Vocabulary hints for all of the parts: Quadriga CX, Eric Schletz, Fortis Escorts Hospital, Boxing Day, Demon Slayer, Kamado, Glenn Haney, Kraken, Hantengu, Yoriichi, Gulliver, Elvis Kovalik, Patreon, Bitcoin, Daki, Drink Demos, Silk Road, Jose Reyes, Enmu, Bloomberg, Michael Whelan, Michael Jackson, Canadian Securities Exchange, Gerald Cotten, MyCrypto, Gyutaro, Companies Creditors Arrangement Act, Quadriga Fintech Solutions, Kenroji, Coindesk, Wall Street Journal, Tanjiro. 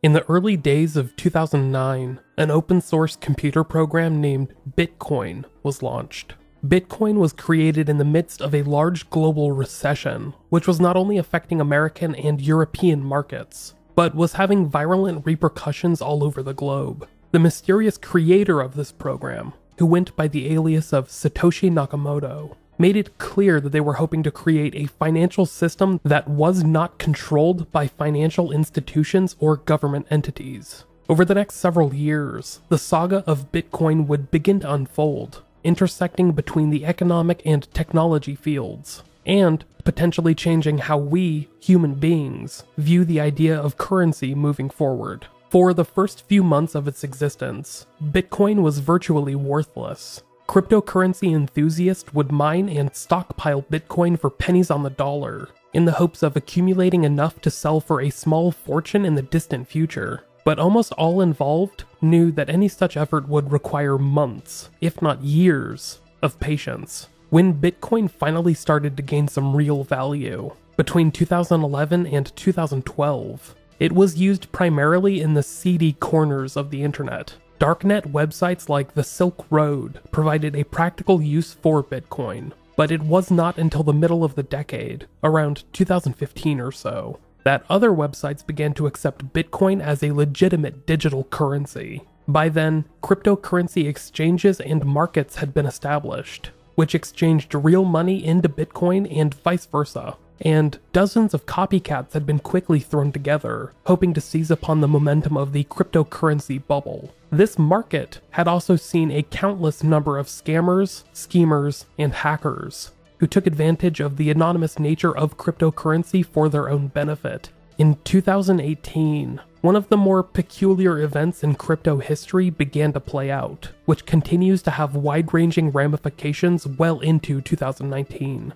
In the early days of 2009, an open-source computer program named Bitcoin was launched. Bitcoin was created in the midst of a large global recession, which was not only affecting American and European markets, but was having virulent repercussions all over the globe. The mysterious creator of this program, who went by the alias of Satoshi Nakamoto, made it clear that they were hoping to create a financial system that was not controlled by financial institutions or government entities. Over the next several years, the saga of Bitcoin would begin to unfold, intersecting between the economic and technology fields, and potentially changing how we, human beings, view the idea of currency moving forward. For the first few months of its existence, Bitcoin was virtually worthless. Cryptocurrency enthusiasts would mine and stockpile Bitcoin for pennies on the dollar, in the hopes of accumulating enough to sell for a small fortune in the distant future. But almost all involved knew that any such effort would require months, if not years, of patience. When Bitcoin finally started to gain some real value, between 2011 and 2012, it was used primarily in the seedy corners of the internet. Darknet websites like the Silk Road provided a practical use for Bitcoin, but it was not until the middle of the decade, around 2015 or so, that other websites began to accept Bitcoin as a legitimate digital currency. By then, cryptocurrency exchanges and markets had been established, which exchanged real money into Bitcoin and vice versa, and dozens of copycats had been quickly thrown together, hoping to seize upon the momentum of the cryptocurrency bubble. This market had also seen a countless number of scammers, schemers, and hackers who took advantage of the anonymous nature of cryptocurrency for their own benefit. In 2018, one of the more peculiar events in crypto history began to play out, which continues to have wide-ranging ramifications well into 2019.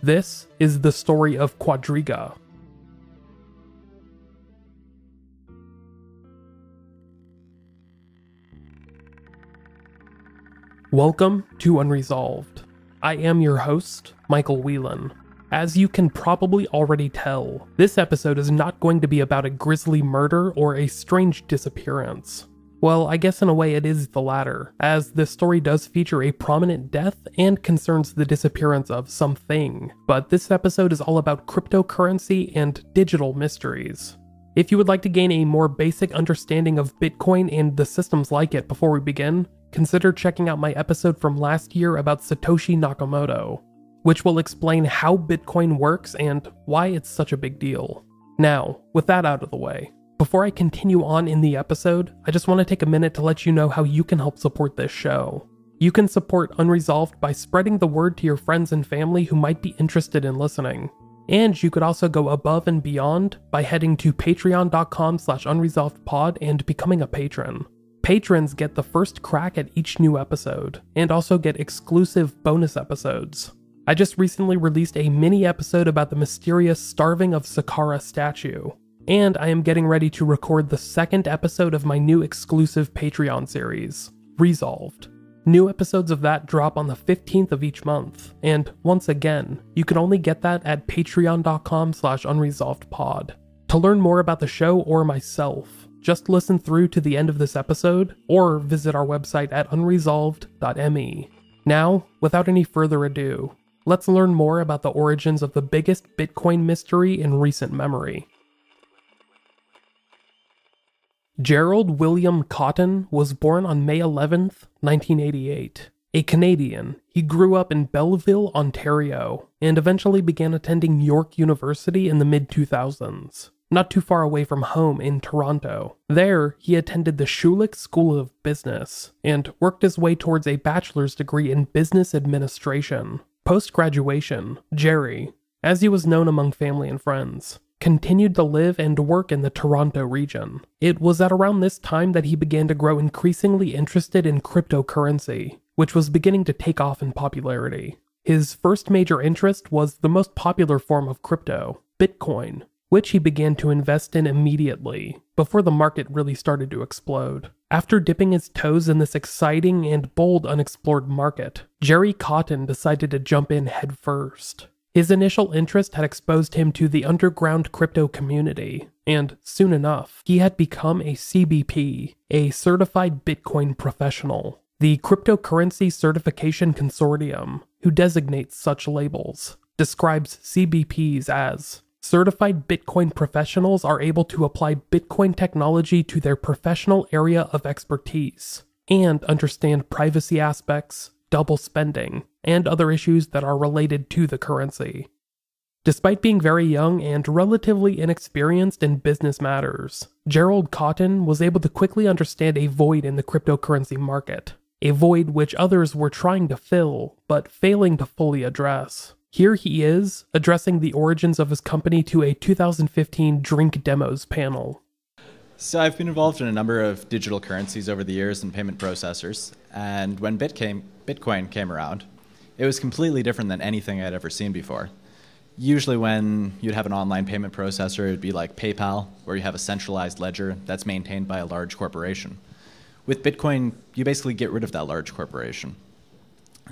This is the story of Quadriga. Welcome to Unresolved. I am your host, Michael Whelan. As you can probably already tell, this episode is not going to be about a grisly murder or a strange disappearance. Well, I guess in a way it is the latter, as this story does feature a prominent death and concerns the disappearance of something. But this episode is all about cryptocurrency and digital mysteries. If you would like to gain a more basic understanding of Bitcoin and the systems like it before we begin, consider checking out my episode from last year about Satoshi Nakamoto, which will explain how Bitcoin works and why it's such a big deal. Now, with that out of the way, before I continue on in the episode, I just want to take a minute to let you know how you can help support this show. You can support Unresolved by spreading the word to your friends and family who might be interested in listening. And you could also go above and beyond by heading to patreon.com/unresolvedpod and becoming a patron. Patrons get the first crack at each new episode, and also get exclusive bonus episodes. I just recently released a mini episode about the mysterious starving of Saqqara statue, and I am getting ready to record the second episode of my new exclusive Patreon series, Resolved. New episodes of that drop on the 15th of each month, and once again, you can only get that at patreon.com/unresolvedpod. To learn more about the show or myself, just listen through to the end of this episode, or visit our website at unresolved.me. Now, without any further ado, let's learn more about the origins of the biggest Bitcoin mystery in recent memory. Gerald William Cotten was born on May 11th, 1988. A Canadian, he grew up in Belleville, Ontario, and eventually began attending York University in the mid-2000s, not too far away from home in Toronto. There, he attended the Schulich School of Business, and worked his way towards a bachelor's degree in business administration. Post-graduation, Jerry, as he was known among family and friends, continued to live and work in the Toronto region. It was at around this time that he began to grow increasingly interested in cryptocurrency, which was beginning to take off in popularity. His first major interest was the most popular form of crypto, Bitcoin, which he began to invest in immediately, before the market really started to explode. After dipping his toes in this exciting and bold unexplored market, Jerry Cotten decided to jump in headfirst. His initial interest had exposed him to the underground crypto community, and soon enough, he had become a CBP, a Certified Bitcoin Professional, the Cryptocurrency Certification Consortium, who designates such labels, describes CBPs as certified Bitcoin professionals are able to apply Bitcoin technology to their professional area of expertise, and understand privacy aspects, double spending, and other issues that are related to the currency. Despite being very young and relatively inexperienced in business matters, Gerald Cotten was able to quickly understand a void in the cryptocurrency market, a void which others were trying to fill, but failing to fully address. Here he is, addressing the origins of his company to a 2015 Drink Demos panel. So I've been involved in a number of digital currencies over the years and payment processors, and when Bitcoin came around, it was completely different than anything I'd ever seen before. Usually when you'd have an online payment processor, it'd be like PayPal, where you have a centralized ledger that's maintained by a large corporation. With Bitcoin, you basically get rid of that large corporation.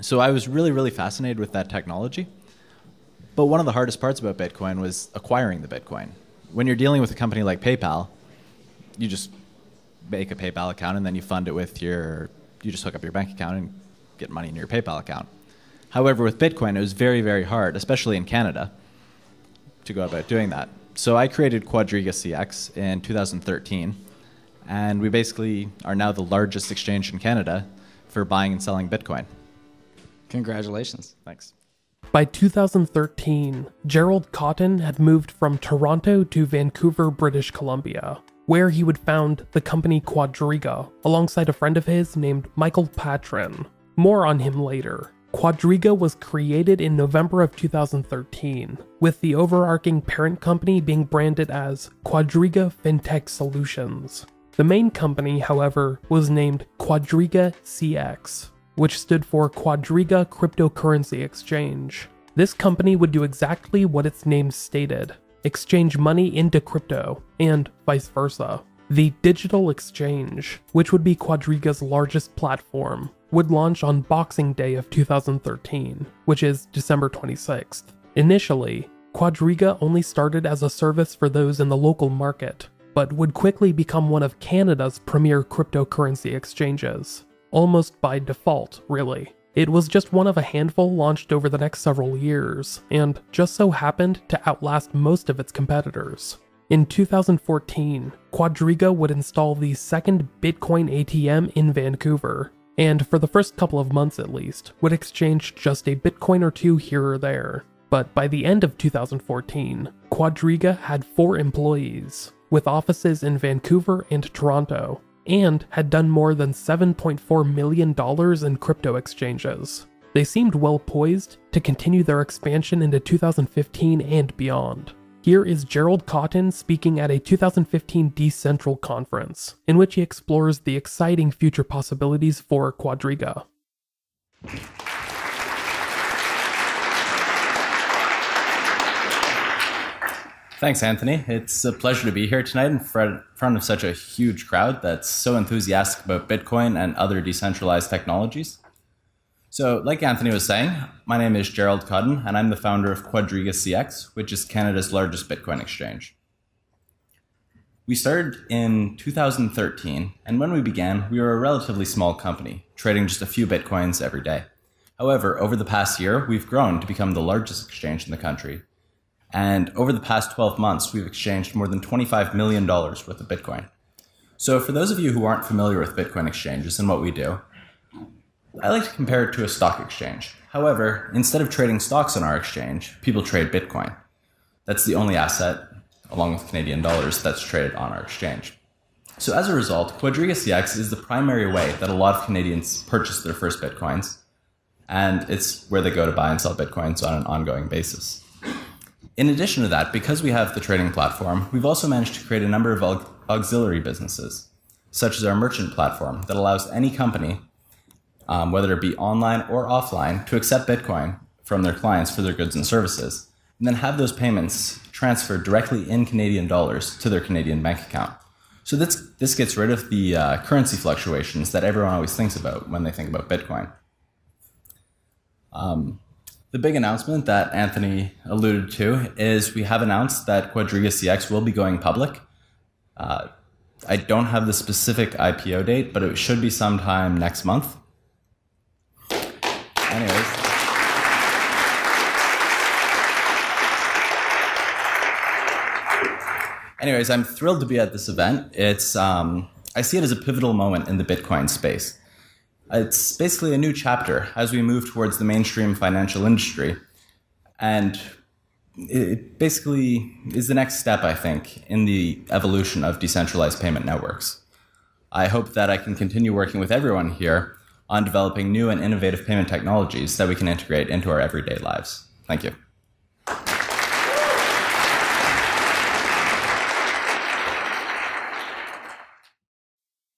So I was really, really fascinated with that technology. But one of the hardest parts about Bitcoin was acquiring the Bitcoin. When you're dealing with a company like PayPal, you just make a PayPal account and then you fund it with you just hook up your bank account and get money in your PayPal account. However, with Bitcoin, it was very, very hard, especially in Canada, to go about doing that. So I created Quadriga CX in 2013. And we basically are now the largest exchange in Canada for buying and selling Bitcoin. Congratulations. Thanks. By 2013, Gerald Cotten had moved from Toronto to Vancouver, British Columbia, where he would found the company Quadriga alongside a friend of his named Michael Patryn. More on him later. Quadriga was created in November of 2013, with the overarching parent company being branded as Quadriga FinTech Solutions. The main company, however, was named Quadriga CX, which stood for Quadriga Cryptocurrency Exchange. This company would do exactly what its name stated, exchange money into crypto, and vice versa. The digital exchange, which would be Quadriga's largest platform, would launch on Boxing Day of 2013, which is December 26th. Initially, Quadriga only started as a service for those in the local market, but would quickly become one of Canada's premier cryptocurrency exchanges. Almost by default, really. It was just one of a handful launched over the next several years, and just so happened to outlast most of its competitors. In 2014, Quadriga would install the second Bitcoin ATM in Vancouver, and for the first couple of months at least, would exchange just a Bitcoin or two here or there. But by the end of 2014, Quadriga had 4 employees, with offices in Vancouver and Toronto, and had done more than $7.4 million in crypto exchanges. They seemed well poised to continue their expansion into 2015 and beyond. Here is Gerald Cotten speaking at a 2015 Decentral conference, in which he explores the exciting future possibilities for Quadriga. Thanks, Anthony. It's a pleasure to be here tonight in front of such a huge crowd that's so enthusiastic about Bitcoin and other decentralized technologies. So, like Anthony was saying, my name is Gerald Cotten, and I'm the founder of Quadriga CX, which is Canada's largest Bitcoin exchange. We started in 2013, and when we began, we were a relatively small company, trading just a few Bitcoins every day. However, over the past year, we've grown to become the largest exchange in the country. And over the past 12 months, we've exchanged more than $25 million worth of Bitcoin. So for those of you who aren't familiar with Bitcoin exchanges and what we do, I like to compare it to a stock exchange. However, instead of trading stocks on our exchange, people trade Bitcoin. That's the only asset, along with Canadian dollars, that's traded on our exchange. So as a result, Quadriga CX is the primary way that a lot of Canadians purchase their first Bitcoins, and it's where they go to buy and sell Bitcoins on an ongoing basis. In addition to that, because we have the trading platform, we've also managed to create a number of auxiliary businesses, such as our merchant platform that allows any company, whether it be online or offline, to accept Bitcoin from their clients for their goods and services, and then have those payments transferred directly in Canadian dollars to their Canadian bank account. So this gets rid of the currency fluctuations that everyone always thinks about when they think about Bitcoin. The big announcement that Anthony alluded to is we have announced that Quadriga CX will be going public. I don't have the specific IPO date, but it should be sometime next month. Anyways. I'm thrilled to be at this event. It's I see it as a pivotal moment in the Bitcoin space. It's basically a new chapter as we move towards the mainstream financial industry. And it basically is the next step, I think, in the evolution of decentralized payment networks. I hope that I can continue working with everyone here on developing new and innovative payment technologies that we can integrate into our everyday lives. Thank you.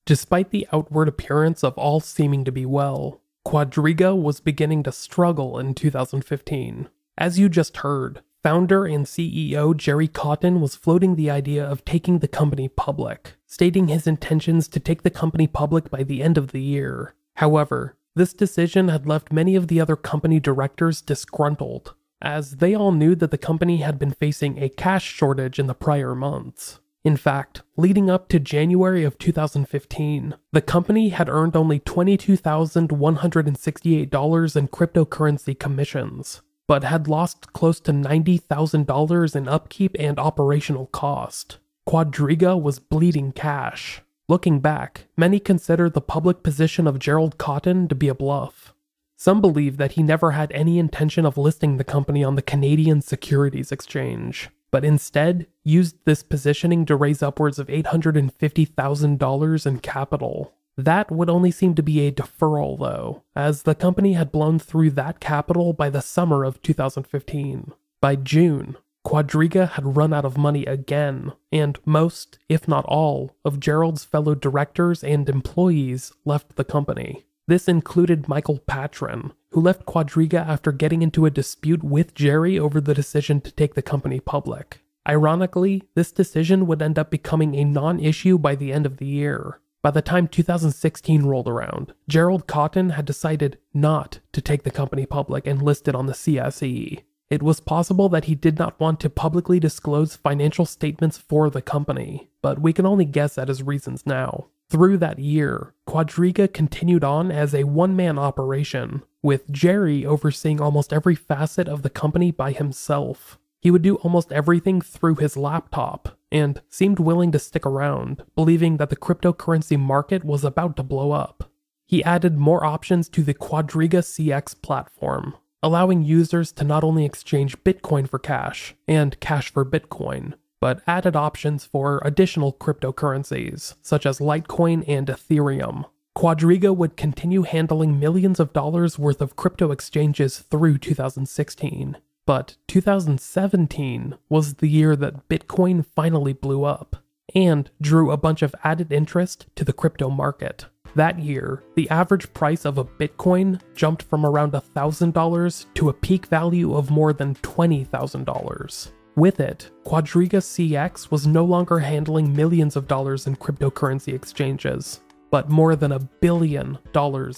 Despite the outward appearance of all seeming to be well, Quadriga was beginning to struggle in 2015. As you just heard, founder and CEO Jerry Cotten was floating the idea of taking the company public, stating his intentions to take the company public by the end of the year. However, this decision had left many of the other company directors disgruntled, as they all knew that the company had been facing a cash shortage in the prior months. In fact, leading up to January of 2015, the company had earned only $22,168 in cryptocurrency commissions, but had lost close to $90,000 in upkeep and operational cost. Quadriga was bleeding cash. Looking back, many consider the public position of Gerald Cotten to be a bluff. Some believe that he never had any intention of listing the company on the Canadian Securities Exchange, but instead used this positioning to raise upwards of $850,000 in capital. That would only seem to be a deferral, though, as the company had blown through that capital by the summer of 2015. By June, Quadriga had run out of money again, and most, if not all, of Gerald's fellow directors and employees left the company. This included Michael Patryn, who left Quadriga after getting into a dispute with Jerry over the decision to take the company public. Ironically, this decision would end up becoming a non-issue by the end of the year. By the time 2016 rolled around, Gerald Cotten had decided not to take the company public and list it on the CSE. It was possible that he did not want to publicly disclose financial statements for the company, but we can only guess at his reasons now. Through that year, Quadriga continued on as a one-man operation, with Jerry overseeing almost every facet of the company by himself. He would do almost everything through his laptop, and seemed willing to stick around, believing that the cryptocurrency market was about to blow up. He added more options to the Quadriga CX platform, allowing users to not only exchange Bitcoin for cash, and cash for Bitcoin, but added options for additional cryptocurrencies, such as Litecoin and Ethereum. Quadriga would continue handling millions of dollars worth of crypto exchanges through 2016, but 2017 was the year that Bitcoin finally blew up, and drew a bunch of added interest to the crypto market. That year, the average price of a Bitcoin jumped from around $1,000 to a peak value of more than $20,000. With it, Quadriga CX was no longer handling millions of dollars in cryptocurrency exchanges, but more than $1 billion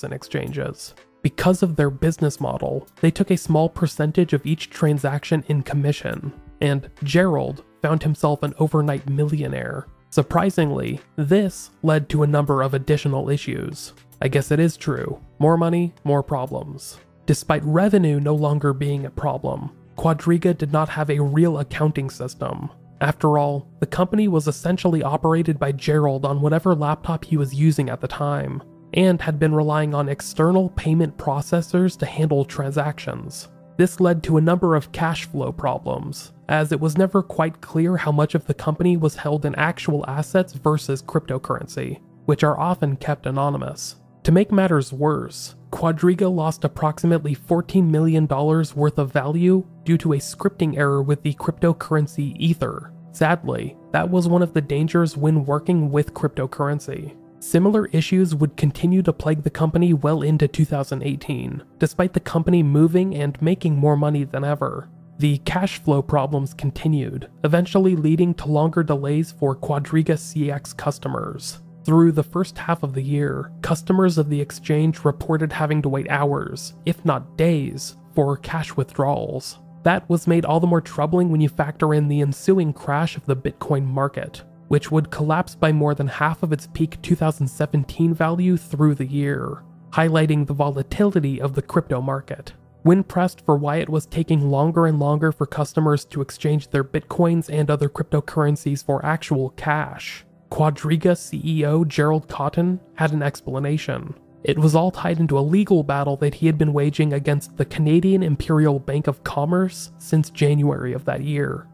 in exchanges. Because of their business model, they took a small percentage of each transaction in commission, and Gerald found himself an overnight millionaire. Surprisingly, this led to a number of additional issues. I guess it is true. More money, more problems. Despite revenue no longer being a problem, Quadriga did not have a real accounting system. After all, the company was essentially operated by Gerald on whatever laptop he was using at the time, and had been relying on external payment processors to handle transactions. This led to a number of cash flow problems, as it was never quite clear how much of the company was held in actual assets versus cryptocurrency, which are often kept anonymous. To make matters worse, Quadriga lost approximately $14 million worth of value due to a scripting error with the cryptocurrency Ether. Sadly, that was one of the dangers when working with cryptocurrency. Similar issues would continue to plague the company well into 2018, despite the company moving and making more money than ever. The cash flow problems continued, eventually leading to longer delays for Quadriga CX customers. Through the first half of the year, customers of the exchange reported having to wait hours, if not days, for cash withdrawals. That was made all the more troubling when you factor in the ensuing crash of the Bitcoin market, which would collapse by more than half of its peak 2017 value through the year, highlighting the volatility of the crypto market. When pressed for why it was taking longer and longer for customers to exchange their bitcoins and other cryptocurrencies for actual cash, Quadriga CEO Gerald Cotten had an explanation. It was all tied into a legal battle that he had been waging against the Canadian Imperial Bank of Commerce since January of that year.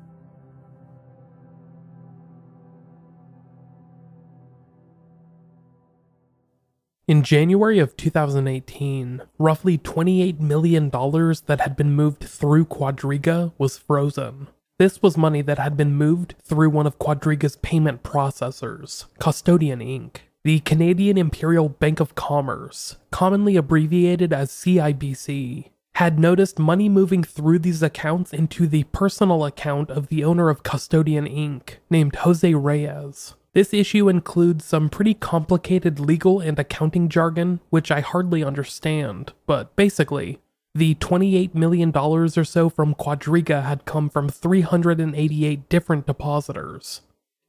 In January of 2018, roughly $28 million that had been moved through Quadriga was frozen. This was money that had been moved through one of Quadriga's payment processors, Custodian Inc. The Canadian Imperial Bank of Commerce, commonly abbreviated as CIBC, had noticed money moving through these accounts into the personal account of the owner of Custodian Inc., named Jose Reyes. This issue includes some pretty complicated legal and accounting jargon, which I hardly understand, but basically, the $28 million or so from Quadriga had come from 388 different depositors.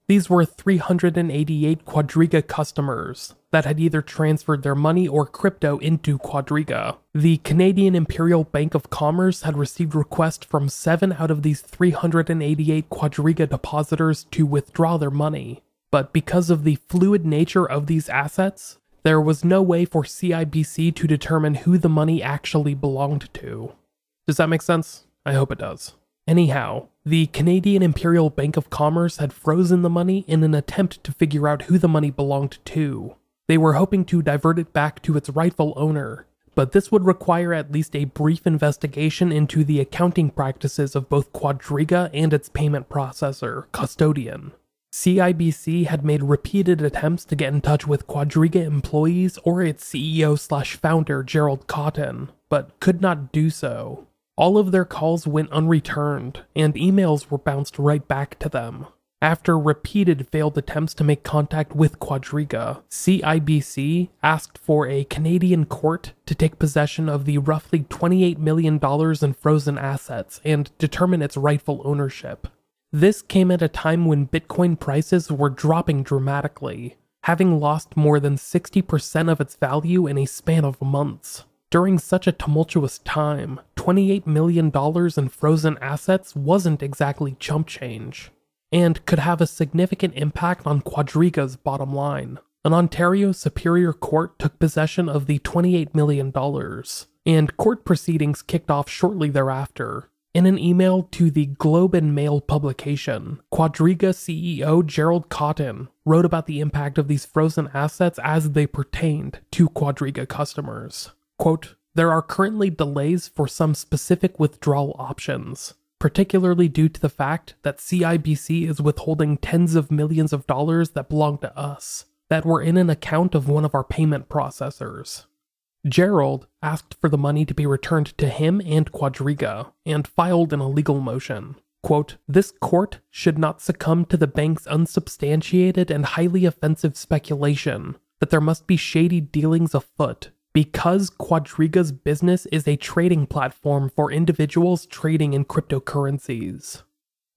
These were 388 Quadriga customers that had either transferred their money or crypto into Quadriga. The Canadian Imperial Bank of Commerce had received requests from 7 out of these 388 Quadriga depositors to withdraw their money. But because of the fluid nature of these assets, there was no way for CIBC to determine who the money actually belonged to. Does that make sense? I hope it does. Anyhow, the Canadian Imperial Bank of Commerce had frozen the money in an attempt to figure out who the money belonged to. They were hoping to divert it back to its rightful owner, but this would require at least a brief investigation into the accounting practices of both Quadriga and its payment processor, Custodian. CIBC had made repeated attempts to get in touch with Quadriga employees or its CEO/founder Gerald Cotten, but could not do so. All of their calls went unreturned, and emails were bounced right back to them. After repeated failed attempts to make contact with Quadriga, CIBC asked for a Canadian court to take possession of the roughly $28 million in frozen assets and determine its rightful ownership. This came at a time when Bitcoin prices were dropping dramatically, having lost more than 60% of its value in a span of months. During such a tumultuous time, $28 million in frozen assets wasn't exactly chump change, and could have a significant impact on Quadriga's bottom line. An Ontario Superior Court took possession of the $28 million, and court proceedings kicked off shortly thereafter. In an email to the Globe and Mail publication, Quadriga CEO Gerald Cotten wrote about the impact of these frozen assets as they pertained to Quadriga customers. Quote, "There are currently delays for some specific withdrawal options, particularly due to the fact that CIBC is withholding tens of millions of dollars that belong to us, that were in an account of one of our payment processors." Gerald asked for the money to be returned to him and Quadriga, and filed in a legal motion. Quote, "This court should not succumb to the bank's unsubstantiated and highly offensive speculation that there must be shady dealings afoot, because Quadriga's business is a trading platform for individuals trading in cryptocurrencies."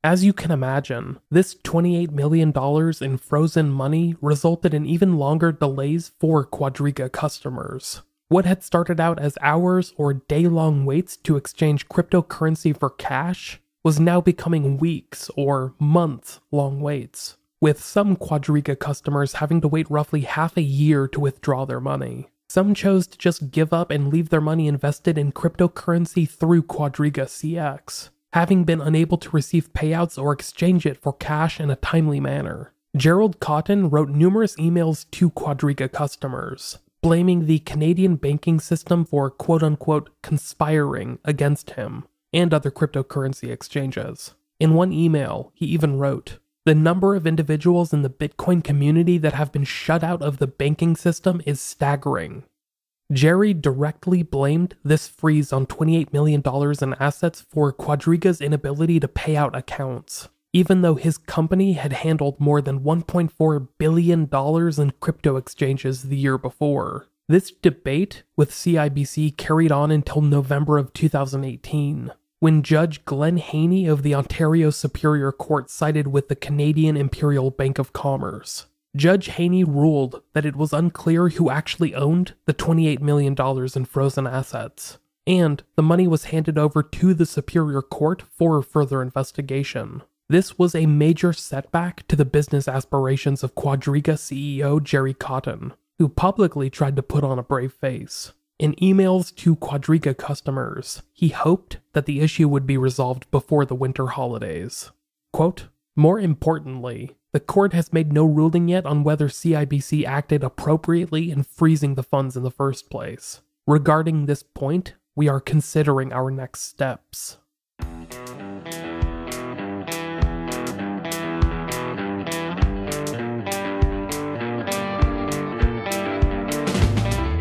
As you can imagine, this $28 million in frozen money resulted in even longer delays for Quadriga customers. What had started out as hours or day-long waits to exchange cryptocurrency for cash was now becoming weeks or months-long waits, with some Quadriga customers having to wait roughly half a year to withdraw their money. Some chose to just give up and leave their money invested in cryptocurrency through Quadriga CX, having been unable to receive payouts or exchange it for cash in a timely manner. Gerald Cotten wrote numerous emails to Quadriga customers, blaming the Canadian banking system for quote-unquote conspiring against him and other cryptocurrency exchanges. In one email, he even wrote, "The number of individuals in the Bitcoin community that have been shut out of the banking system is staggering." Jerry directly blamed this freeze on $28 million in assets for Quadriga's inability to pay out accounts, even though his company had handled more than $1.4 billion in crypto exchanges the year before, This debate with CIBC carried on until November of 2018, when Judge Glenn Haney of the Ontario Superior Court sided with the Canadian Imperial Bank of Commerce. Judge Haney ruled that it was unclear who actually owned the $28 million in frozen assets, and the money was handed over to the Superior Court for further investigation. This was a major setback to the business aspirations of Quadriga CEO Jerry Cotten, who publicly tried to put on a brave face. In emails to Quadriga customers, he hoped that the issue would be resolved before the winter holidays. Quote, "More importantly, the court has made no ruling yet on whether CIBC acted appropriately in freezing the funds in the first place. Regarding this point, we are considering our next steps."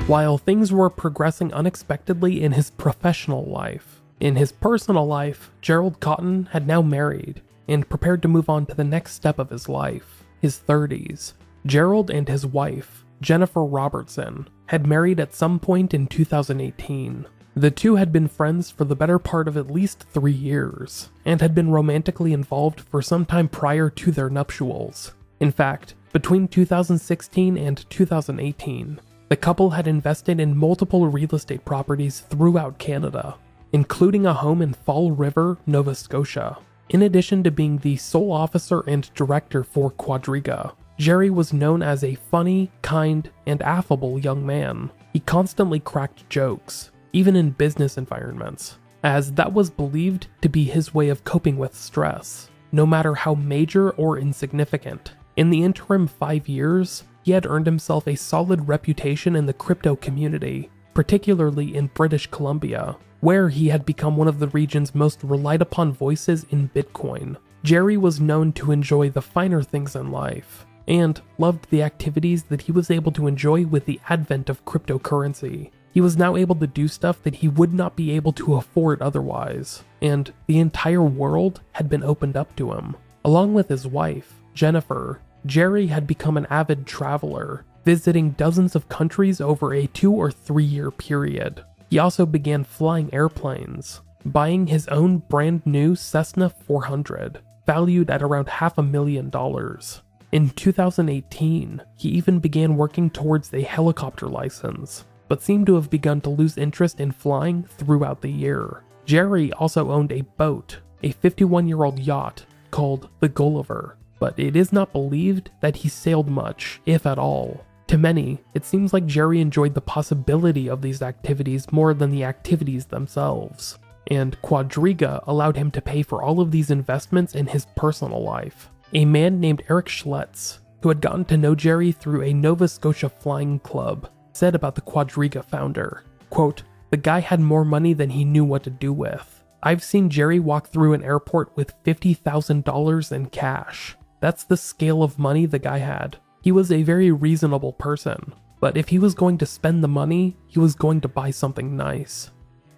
While things were progressing unexpectedly in his professional life, in his personal life, Gerald Cotten had now married and prepared to move on to the next step of his life, his 30s. Gerald and his wife, Jennifer Robertson, had married at some point in 2018. The two had been friends for the better part of at least 3 years, and had been romantically involved for some time prior to their nuptials. In fact, between 2016 and 2018, the couple had invested in multiple real estate properties throughout Canada, including a home in Fall River, Nova Scotia. In addition to being the sole officer and director for Quadriga, Jerry was known as a funny, kind, and affable young man. He constantly cracked jokes, even in business environments, as that was believed to be his way of coping with stress, no matter how major or insignificant. In the interim 5 years, he had earned himself a solid reputation in the crypto community, particularly in British Columbia, where he had become one of the region's most relied upon voices in Bitcoin. Jerry was known to enjoy the finer things in life, and loved the activities that he was able to enjoy with the advent of cryptocurrency. He was now able to do stuff that he would not be able to afford otherwise, and the entire world had been opened up to him. Along with his wife, Jennifer, Jerry had become an avid traveler, visiting dozens of countries over a 2 or 3 year period. He also began flying airplanes, buying his own brand new Cessna 400, valued at around $500,000. In 2018, he even began working towards a helicopter license, but seemed to have begun to lose interest in flying throughout the year. Jerry also owned a boat, a 51-year-old yacht called the Gulliver, but it is not believed that he sailed much, if at all. To many, it seems like Jerry enjoyed the possibility of these activities more than the activities themselves, and Quadriga allowed him to pay for all of these investments in his personal life. A man named Eric Schletz, who had gotten to know Jerry through a Nova Scotia flying club, said about the Quadriga founder, quote, "The guy had more money than he knew what to do with. I've seen Jerry walk through an airport with $50,000 in cash. That's the scale of money the guy had. He was a very reasonable person, but if he was going to spend the money, he was going to buy something nice."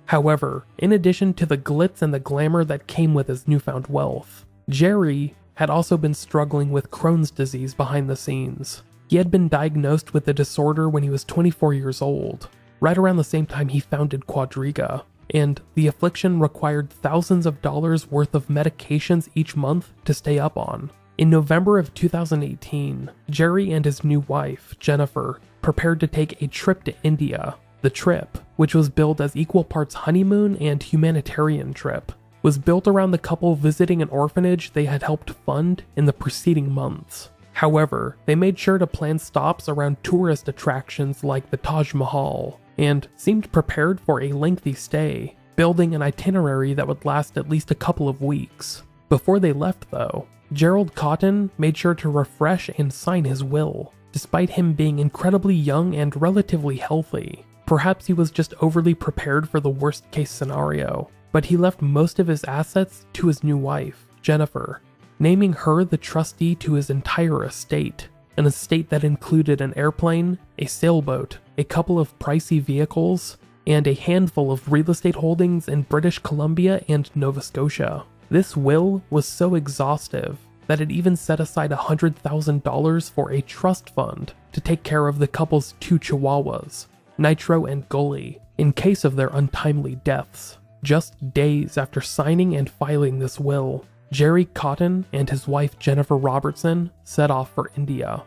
However, in addition to the glitz and the glamour that came with his newfound wealth, Jerry had also been struggling with Crohn's disease behind the scenes. He had been diagnosed with the disorder when he was 24 years old, right around the same time he founded Quadriga, and the affliction required thousands of dollars worth of medications each month to stay up on. In November of 2018, Jerry and his new wife, Jennifer, prepared to take a trip to India. The trip, which was billed as equal parts honeymoon and humanitarian trip, was built around the couple visiting an orphanage they had helped fund in the preceding months. However, they made sure to plan stops around tourist attractions like the Taj Mahal, and seemed prepared for a lengthy stay, building an itinerary that would last at least a couple of weeks. Before they left, though, Gerald Cotten made sure to refresh and sign his will, despite him being incredibly young and relatively healthy. Perhaps he was just overly prepared for the worst-case scenario, but he left most of his assets to his new wife, Jennifer, naming her the trustee to his entire estate, an estate that included an airplane, a sailboat, a couple of pricey vehicles, and a handful of real estate holdings in British Columbia and Nova Scotia. This will was so exhaustive that it even set aside $100,000 for a trust fund to take care of the couple's two chihuahuas, Nitro, and Gully in case of their untimely deaths. Just days after signing and filing this will, Jerry Cotten and his wife Jennifer Robertson set off for India.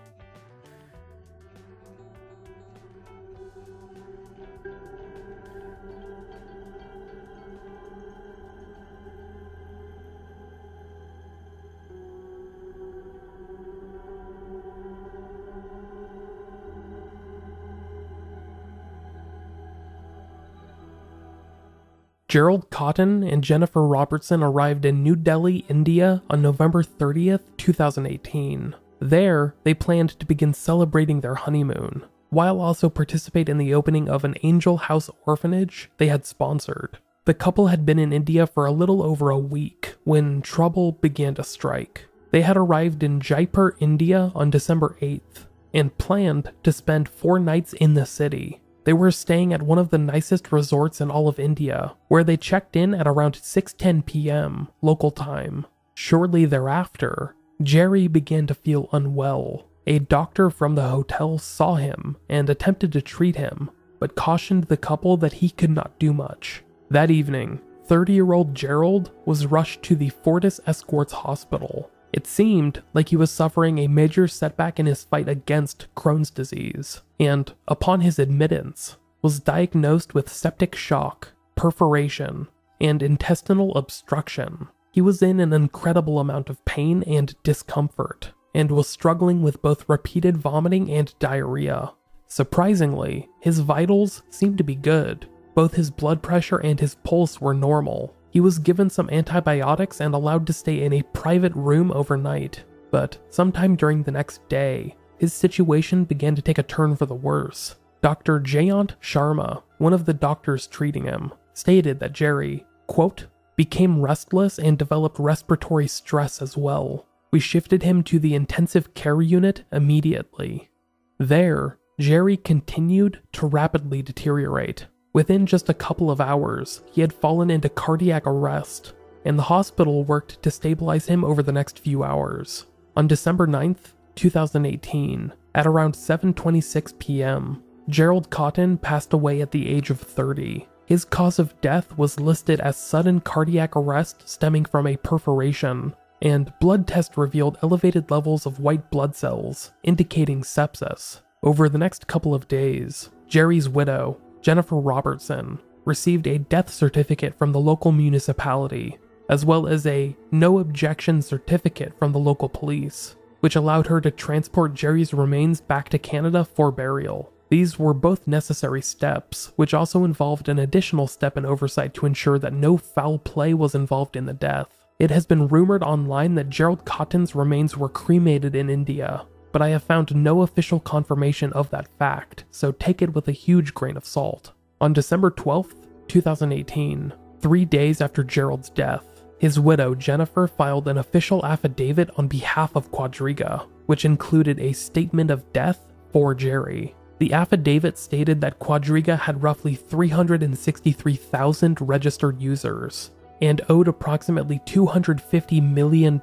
Gerald Cotten and Jennifer Robertson arrived in New Delhi, India on November 30th, 2018. There, they planned to begin celebrating their honeymoon, while also participate in the opening of an Angel House orphanage they had sponsored. The couple had been in India for a little over a week when trouble began to strike. They had arrived in Jaipur, India on December 8th, and planned to spend 4 nights in the city. They were staying at one of the nicest resorts in all of India, where they checked in at around 6:10 p.m. local time. Shortly thereafter, Jerry began to feel unwell. A doctor from the hotel saw him and attempted to treat him, but cautioned the couple that he could not do much. That evening, 30-year-old Gerald was rushed to the Fortis Escorts Hospital. It seemed like he was suffering a major setback in his fight against Crohn's disease, and, upon his admittance, was diagnosed with septic shock, perforation, and intestinal obstruction. He was in an incredible amount of pain and discomfort, and was struggling with both repeated vomiting and diarrhea. Surprisingly, his vitals seemed to be good. Both his blood pressure and his pulse were normal. He was given some antibiotics and allowed to stay in a private room overnight, but sometime during the next day, his situation began to take a turn for the worse. Dr. Jayant Sharma, one of the doctors treating him, stated that Jerry, quote, became restless and developed respiratory stress as well. We shifted him to the intensive care unit immediately. There, Jerry continued to rapidly deteriorate. Within just a couple of hours, he had fallen into cardiac arrest, and the hospital worked to stabilize him over the next few hours. On December 9th, 2018, at around 7:26 p.m., Gerald Cotten passed away at the age of 30. His cause of death was listed as sudden cardiac arrest stemming from a perforation, and blood tests revealed elevated levels of white blood cells, indicating sepsis. Over the next couple of days, Jerry's widow, Jennifer Robertson, received a death certificate from the local municipality, as well as a no-objection certificate from the local police, which allowed her to transport Jerry's remains back to Canada for burial. These were both necessary steps, which also involved an additional step in oversight to ensure that no foul play was involved in the death. It has been rumored online that Gerald Cotten's remains were cremated in India, but I have found no official confirmation of that fact, so take it with a huge grain of salt. On December 12th, 2018, 3 days after Gerald's death, his widow Jennifer filed an official affidavit on behalf of Quadriga, which included a statement of death for Jerry. The affidavit stated that Quadriga had roughly 363,000 registered users, and owed approximately $250 million in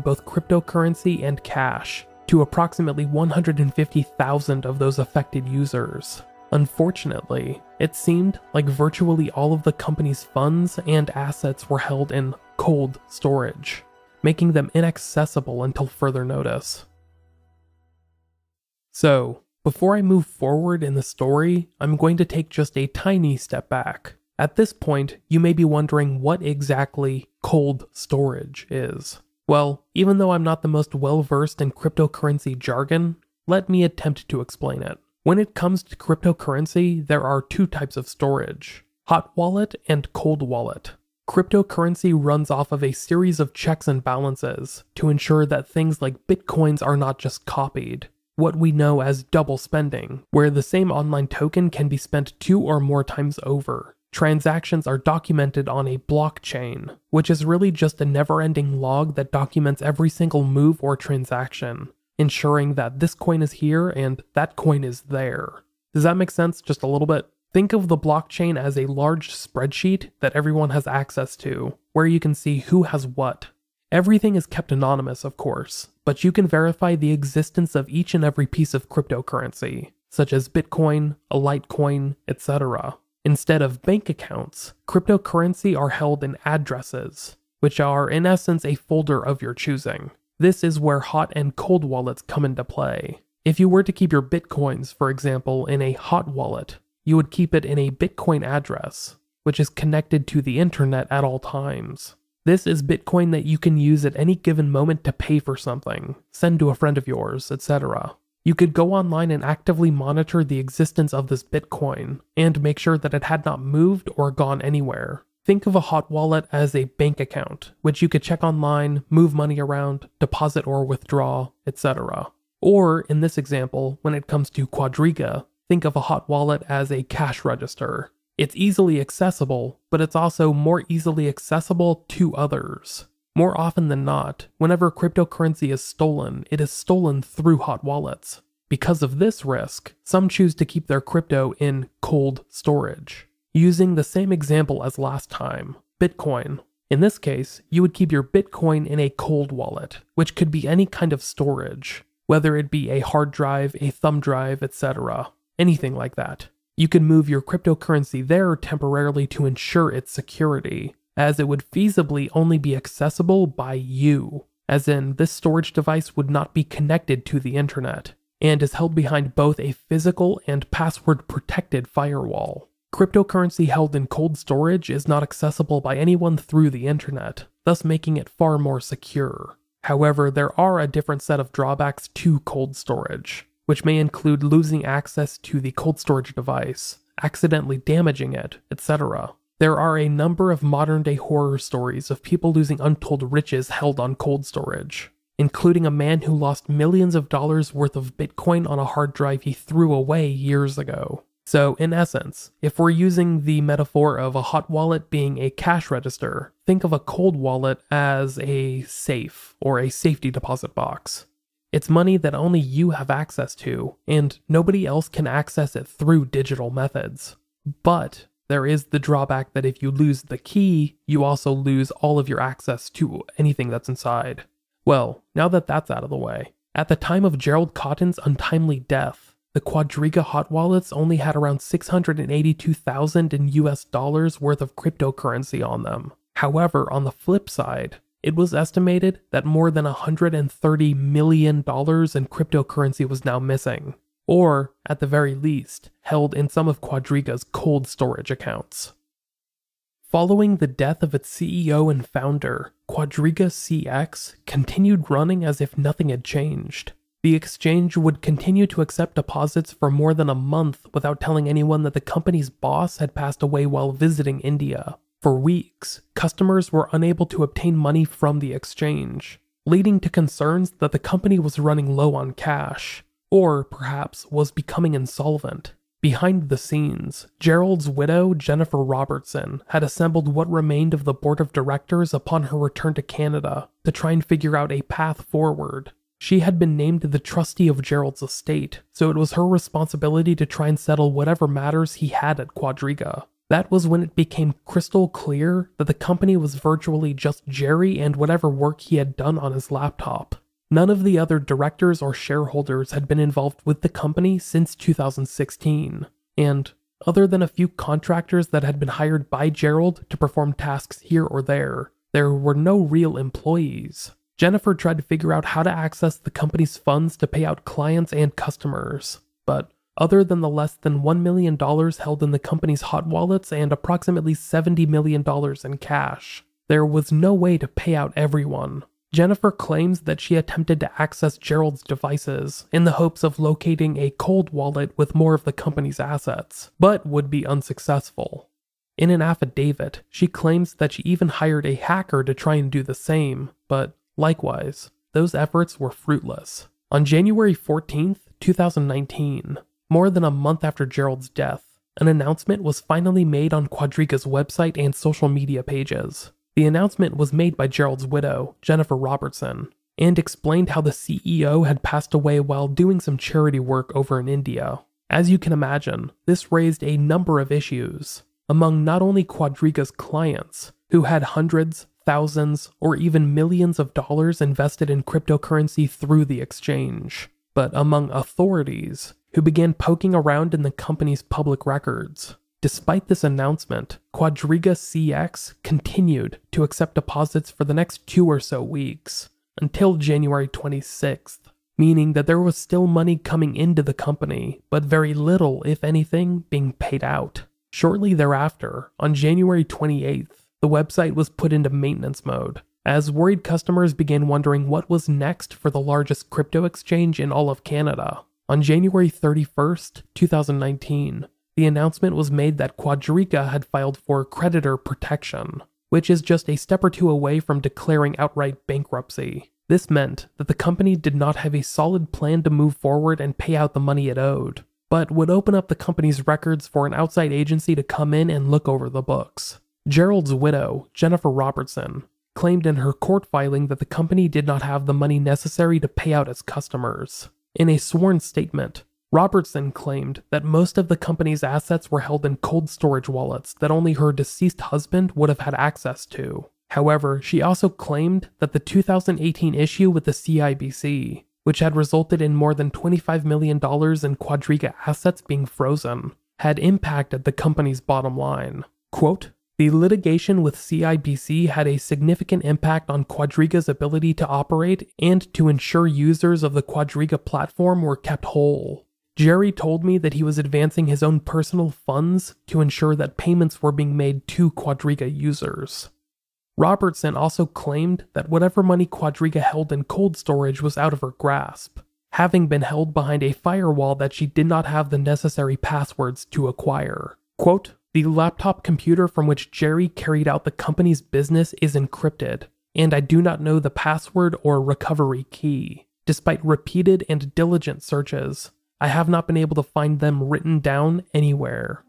both cryptocurrency and cash to approximately 150,000 of those affected users. Unfortunately, it seemed like virtually all of the company's funds and assets were held in cold storage, making them inaccessible until further notice. So, before I move forward in the story, I'm going to take just a tiny step back. At this point, you may be wondering what exactly cold storage is. Well, even though I'm not the most well-versed in cryptocurrency jargon, let me attempt to explain it. When it comes to cryptocurrency, there are 2 types of storage: hot wallet and cold wallet. Cryptocurrency runs off of a series of checks and balances to ensure that things like bitcoins are not just copied, what we know as double spending, where the same online token can be spent 2 or more times over. Transactions are documented on a blockchain, which is really just a never-ending log that documents every single move or transaction, ensuring that this coin is here and that coin is there. Does that make sense just a little bit? Think of the blockchain as a large spreadsheet that everyone has access to, where you can see who has what. Everything is kept anonymous, of course, but you can verify the existence of each and every piece of cryptocurrency. such as Bitcoin, a Litecoin, etc. Instead of bank accounts, cryptocurrency are held in addresses, which are in essence a folder of your choosing. This is where hot and cold wallets come into play. If you were to keep your Bitcoins, for example, in a hot wallet, you would keep it in a Bitcoin address, which is connected to the internet at all times. This is Bitcoin that you can use at any given moment to pay for something, send to a friend of yours, etc. You could go online and actively monitor the existence of this Bitcoin, and make sure that it had not moved or gone anywhere. Think of a hot wallet as a bank account, which you could check online, move money around, deposit or withdraw, etc. Or, in this example, when it comes to Quadriga, think of a hot wallet as a cash register. It's easily accessible, but it's also more easily accessible to others. More often than not, whenever cryptocurrency is stolen, it is stolen through hot wallets. Because of this risk, some choose to keep their crypto in cold storage. Using the same example as last time, Bitcoin. In this case, you would keep your Bitcoin in a cold wallet, which could be any kind of storage, whether it be a hard drive, a thumb drive, etc. Anything like that. You can move your cryptocurrency there temporarily to ensure its security, as it would feasibly only be accessible by you, as in this storage device would not be connected to the internet, and is held behind both a physical and password-protected firewall. Cryptocurrency held in cold storage is not accessible by anyone through the internet, thus making it far more secure. However, there are a different set of drawbacks to cold storage, which may include losing access to the cold storage device, accidentally damaging it, etc. There are a number of modern-day horror stories of people losing untold riches held on cold storage, including a man who lost millions of dollars worth of Bitcoin on a hard drive he threw away years ago. So, in essence, if we're using the metaphor of a hot wallet being a cash register, think of a cold wallet as a safe or a safety deposit box. It's money that only you have access to, and nobody else can access it through digital methods. But there is the drawback that if you lose the key, you also lose all of your access to anything that's inside. Well, now that that's out of the way, at the time of Gerald Cotten's untimely death, the Quadriga hot wallets only had around $682,000 in US dollars worth of cryptocurrency on them. However, on the flip side, it was estimated that more than $130 million in cryptocurrency was now missing, or, at the very least, held in some of Quadriga's cold storage accounts. Following the death of its CEO and founder, Quadriga CX continued running as if nothing had changed. The exchange would continue to accept deposits for more than a month without telling anyone that the company's boss had passed away while visiting India. For weeks, customers were unable to obtain money from the exchange, leading to concerns that the company was running low on cash, or perhaps was becoming insolvent. Behind the scenes, Gerald's widow, Jennifer Robertson, had assembled what remained of the board of directors upon her return to Canada to try and figure out a path forward. She had been named the trustee of Gerald's estate, so it was her responsibility to try and settle whatever matters he had at Quadriga. That was when it became crystal clear that the company was virtually just Jerry and whatever work he had done on his laptop. None of the other directors or shareholders had been involved with the company since 2016, and other than a few contractors that had been hired by Gerald to perform tasks here or there were no real employees. Jennifer tried to figure out how to access the company's funds to pay out clients and customers, but other than the less than $1 million held in the company's hot wallets and approximately $70 million in cash, there was no way to pay out everyone. Jennifer claims that she attempted to access Gerald's devices in the hopes of locating a cold wallet with more of the company's assets, but would be unsuccessful. In an affidavit, she claims that she even hired a hacker to try and do the same, but likewise, those efforts were fruitless. On January 14th, 2019, more than a month after Gerald's death, an announcement was finally made on Quadriga's website and social media pages. The announcement was made by Gerald's widow, Jennifer Robertson, and explained how the CEO had passed away while doing some charity work over in India. As you can imagine, this raised a number of issues among not only Quadriga's clients, who had hundreds, thousands, or even millions of dollars invested in cryptocurrency through the exchange, but among authorities who began poking around in the company's public records. Despite this announcement, Quadriga CX continued to accept deposits for the next 2 or so weeks, until January 26th, meaning that there was still money coming into the company, but very little, if anything, being paid out. Shortly thereafter, on January 28th, the website was put into maintenance mode, as worried customers began wondering what was next for the largest crypto exchange in all of Canada. On January 31st, 2019, the announcement was made that Quadriga had filed for creditor protection, which is just a step or two away from declaring outright bankruptcy. This meant that the company did not have a solid plan to move forward and pay out the money it owed, but would open up the company's records for an outside agency to come in and look over the books. Gerald's widow, Jennifer Robertson, claimed in her court filing that the company did not have the money necessary to pay out its customers. In a sworn statement, Robertson claimed that most of the company's assets were held in cold storage wallets that only her deceased husband would have had access to. However, she also claimed that the 2018 issue with the CIBC, which had resulted in more than $25 million in Quadriga assets being frozen, had impacted the company's bottom line. Quote, "The litigation with CIBC had a significant impact on Quadriga's ability to operate and to ensure users of the Quadriga platform were kept whole. Jerry told me that he was advancing his own personal funds to ensure that payments were being made to Quadriga users." Robertson also claimed that whatever money Quadriga held in cold storage was out of her grasp, having been held behind a firewall that she did not have the necessary passwords to acquire. Quote, "The laptop computer from which Jerry carried out the company's business is encrypted, and I do not know the password or recovery key. Despite repeated and diligent searches, I have not been able to find them written down anywhere."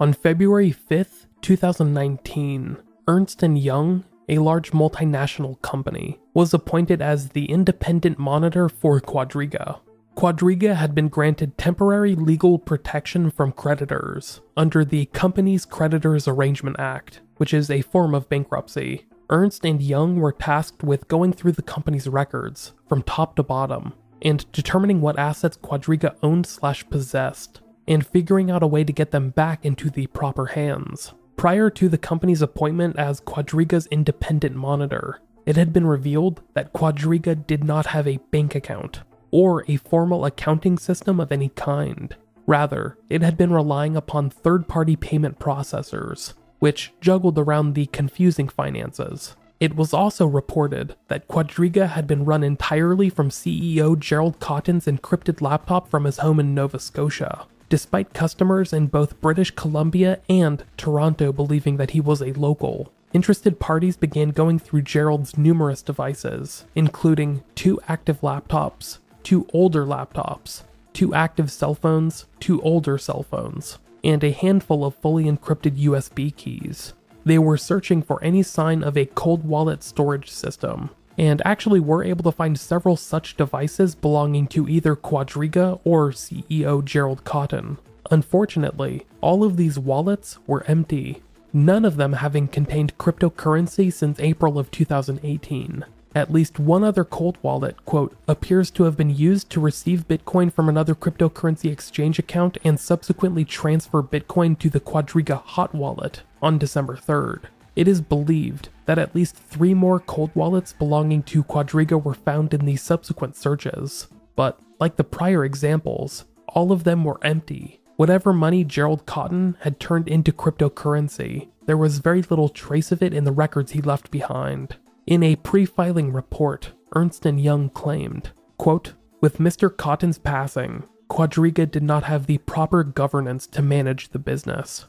On February 5th, 2019, Ernst & Young, a large multinational company, was appointed as the independent monitor for Quadriga. Quadriga had been granted temporary legal protection from creditors under the Companies Creditors Arrangement Act, which is a form of bankruptcy. Ernst & Young were tasked with going through the company's records from top to bottom and determining what assets Quadriga owned/possessed, and figuring out a way to get them back into the proper hands. Prior to the company's appointment as Quadriga's independent monitor, it had been revealed that Quadriga did not have a bank account or a formal accounting system of any kind. Rather, it had been relying upon third-party payment processors, which juggled around the confusing finances. It was also reported that Quadriga had been run entirely from CEO Gerald Cotten's encrypted laptop from his home in Nova Scotia, despite customers in both British Columbia and Toronto believing that he was a local. Interested parties began going through Gerald's numerous devices, including 2 active laptops, 2 older laptops, 2 active cell phones, 2 older cell phones, and a handful of fully encrypted USB keys. They were searching for any sign of a cold wallet storage system, and actually were able to find several such devices belonging to either Quadriga or CEO Gerald Cotten. Unfortunately, all of these wallets were empty, none of them having contained cryptocurrency since April of 2018. At least one other cold wallet, quote, "appears to have been used to receive Bitcoin from another cryptocurrency exchange account and subsequently transfer Bitcoin to the Quadriga hot wallet on December 3rd. It is believed that at least 3 more cold wallets belonging to Quadriga were found in the subsequent searches, but like the prior examples, all of them were empty. Whatever money Gerald Cotten had turned into cryptocurrency, there was very little trace of it in the records he left behind. In a pre-filing report, Ernst & Young claimed, quote, "With Mr. Cotten's passing, Quadriga did not have the proper governance to manage the business."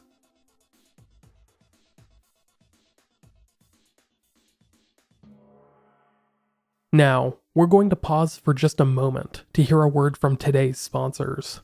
Now, we're going to pause for just a moment to hear a word from today's sponsors.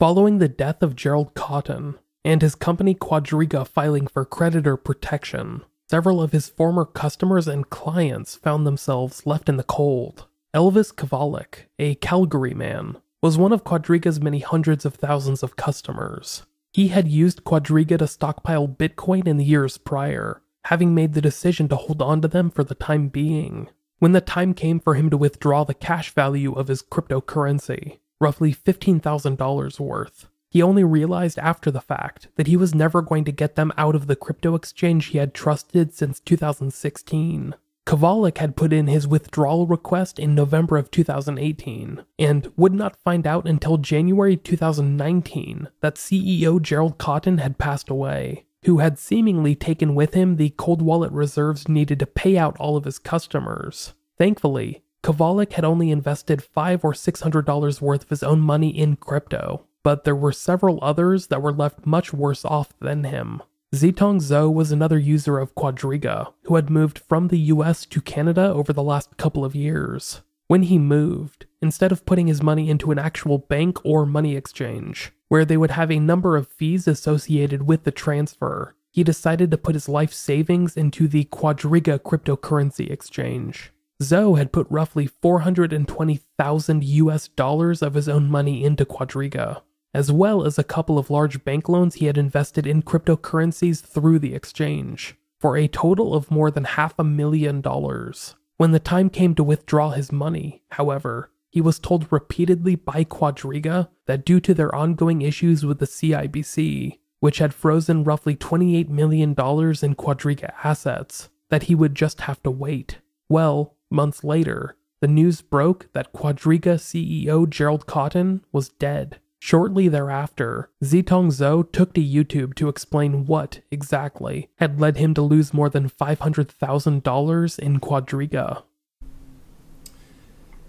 Following the death of Gerald Cotten and his company Quadriga filing for creditor protection, Several of his former customers and clients found themselves left in the cold. Elvis Kovalik, a Calgary man, was one of Quadriga's many hundreds of thousands of customers. He had used Quadriga to stockpile Bitcoin in the years prior, having made the decision to hold on to them for the time being. When the time came for him to withdraw the cash value of his cryptocurrency, roughly $15,000 worth, he only realized after the fact that he was never going to get them out of the crypto exchange he had trusted since 2016. Kovalik had put in his withdrawal request in November of 2018, and would not find out until January 2019 that CEO Gerald Cotten had passed away, who had seemingly taken with him the cold wallet reserves needed to pay out all of his customers. Thankfully, Kovalik had only invested $500 or $600 worth of his own money in crypto, but there were several others that were left much worse off than him. Zetong Zhou was another user of Quadriga, who had moved from the US to Canada over the last couple of years. When he moved, instead of putting his money into an actual bank or money exchange, where they would have a number of fees associated with the transfer, he decided to put his life savings into the Quadriga cryptocurrency exchange. Zhou had put roughly $420,000 of his own money into Quadriga, as well as a couple of large bank loans he had invested in cryptocurrencies through the exchange, for a total of more than $500,000. When the time came to withdraw his money, however, he was told repeatedly by Quadriga that due to their ongoing issues with the CIBC, which had frozen roughly $28 million in Quadriga assets, that he would just have to wait. Well, months later, the news broke that Quadriga CEO Gerald Cotten was dead. Shortly thereafter, Zetong Zhou took to YouTube to explain what, exactly, had led him to lose more than $500,000 in Quadriga.